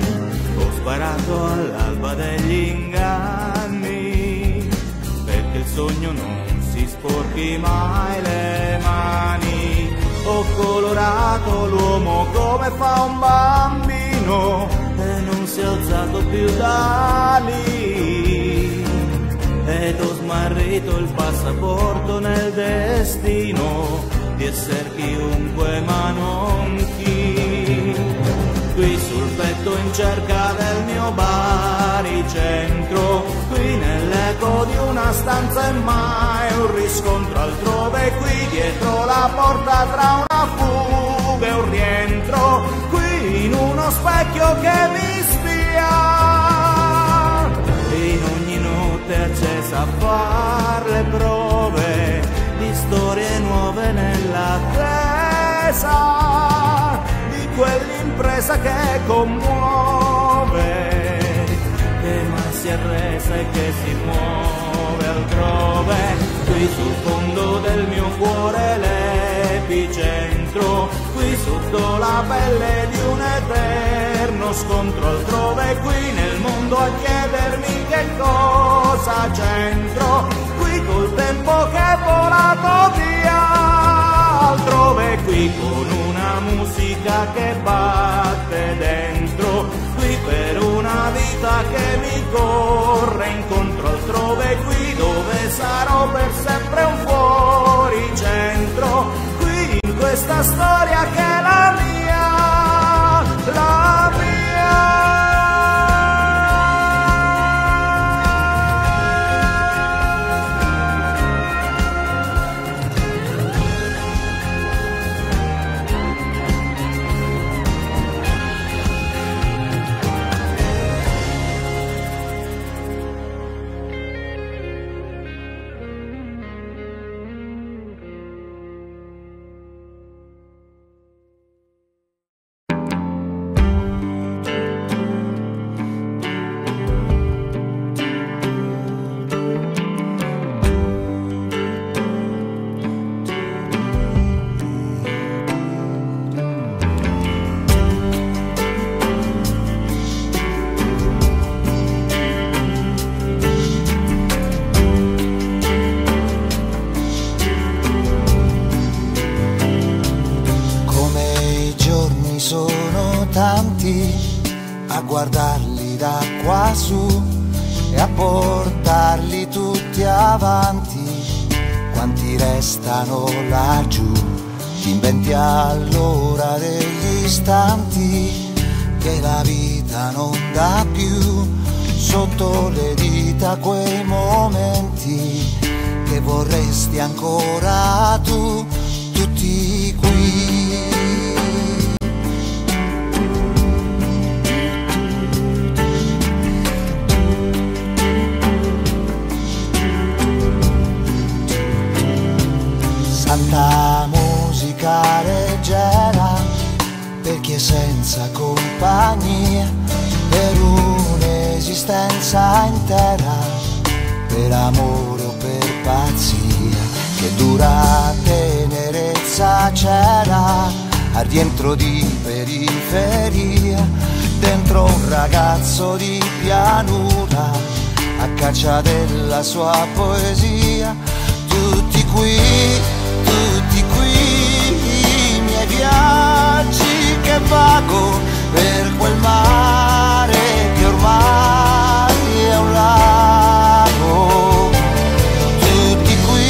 ho sparato all'alba degli inganni, perché il sogno non si sporchi mai le mani. Ho colorato l'uomo come fa un bambino e non si è alzato più da lì, ed ho smarrito il passaporto nel destino di esser chiunque ma non chi. Qui sul petto in cerca del mio baricentro, qui nell'eco di una stanza e mai un riscontro altrove, qui dietro la porta tra una fuga e un rientro, qui in uno specchio che mi spia, in ogni notte accesa a far le prove di storie nuove nell'attesa di quell'impresa che commuove, che mai si è resa e che si muove altrove. Qui sul fondo del mio cuore l'epicentro, qui sotto la pelle di un eterno scontro altrove, qui nel mondo a chiedermi che cosa c'entro, qui col tempo che è volato via altrove, qui con una musica che batte dentro, qui per una vita che mi corre incontro altrove, qui dove sarò per sempre un fuoricentro, qui in questa storia che è la mia, la mia. Guardarli da qua su e a portarli tutti avanti, quanti restano laggiù, ti inventi allora degli istanti che la vita non dà più, sotto le dita quei momenti che vorresti ancora tu, tutti qui. Santa musica leggera per chi è senza compagnia, per un'esistenza intera, per amore o per pazzia, che dura tenerezza c'era al rientro di periferia, dentro un ragazzo di pianura a caccia della sua poesia. Tutti qui, i miei viaggi che vago per quel mare che ormai è un lago. Tutti qui,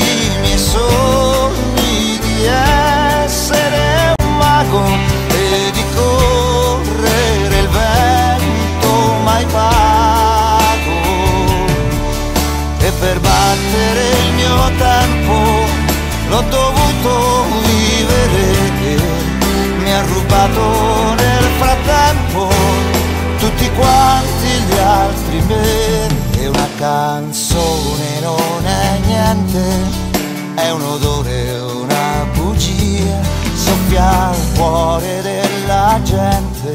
i miei sogni di essere un mago e di correre il vento mai pago, e per battere il mio tempo l'ho dovuto vivere, mi ha rubato nel frattempo tutti tutti quanti gli altri per una canzone non è niente, è un odore, una bugia, soffia al cuore della gente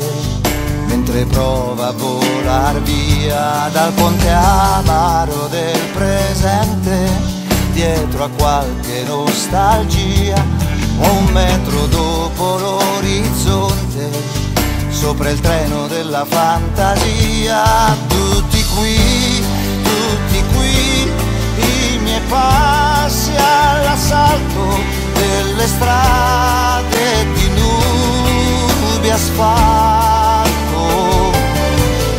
mentre prova a volar via dal ponte amaro del presente, dietro a qualche nostalgia o un metro dopo l'orizzonte, sopra il treno della fantasia. Tutti qui, i miei passi all'assalto delle strade di nubi asfalto.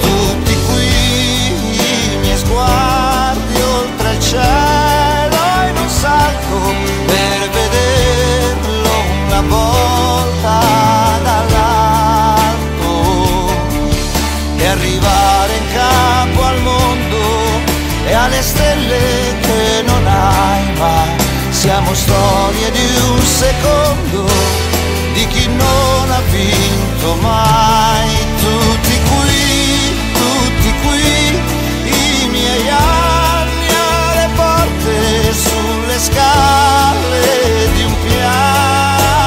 Tutti qui, i miei sguardi oltre il cielo in un salto per vederlo una volta dall'alto e arrivare in capo al mondo e alle stelle che non hai mai. Siamo storie di un secondo, di chi non ha vinto mai. Tutti qui, i miei anni alle porte sulle scale di un pianoforte.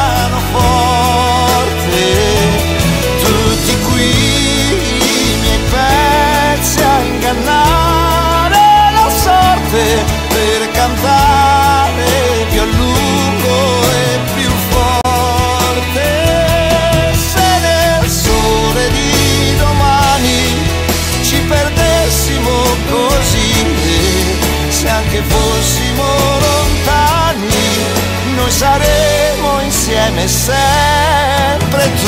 Tutti qui, i miei pezzi a ingannare la sorte per cantare più a lungo e più forte. Se nel sole di domani ci perdessimo così, se anche fossimo lontani, noi saremo insieme sempre.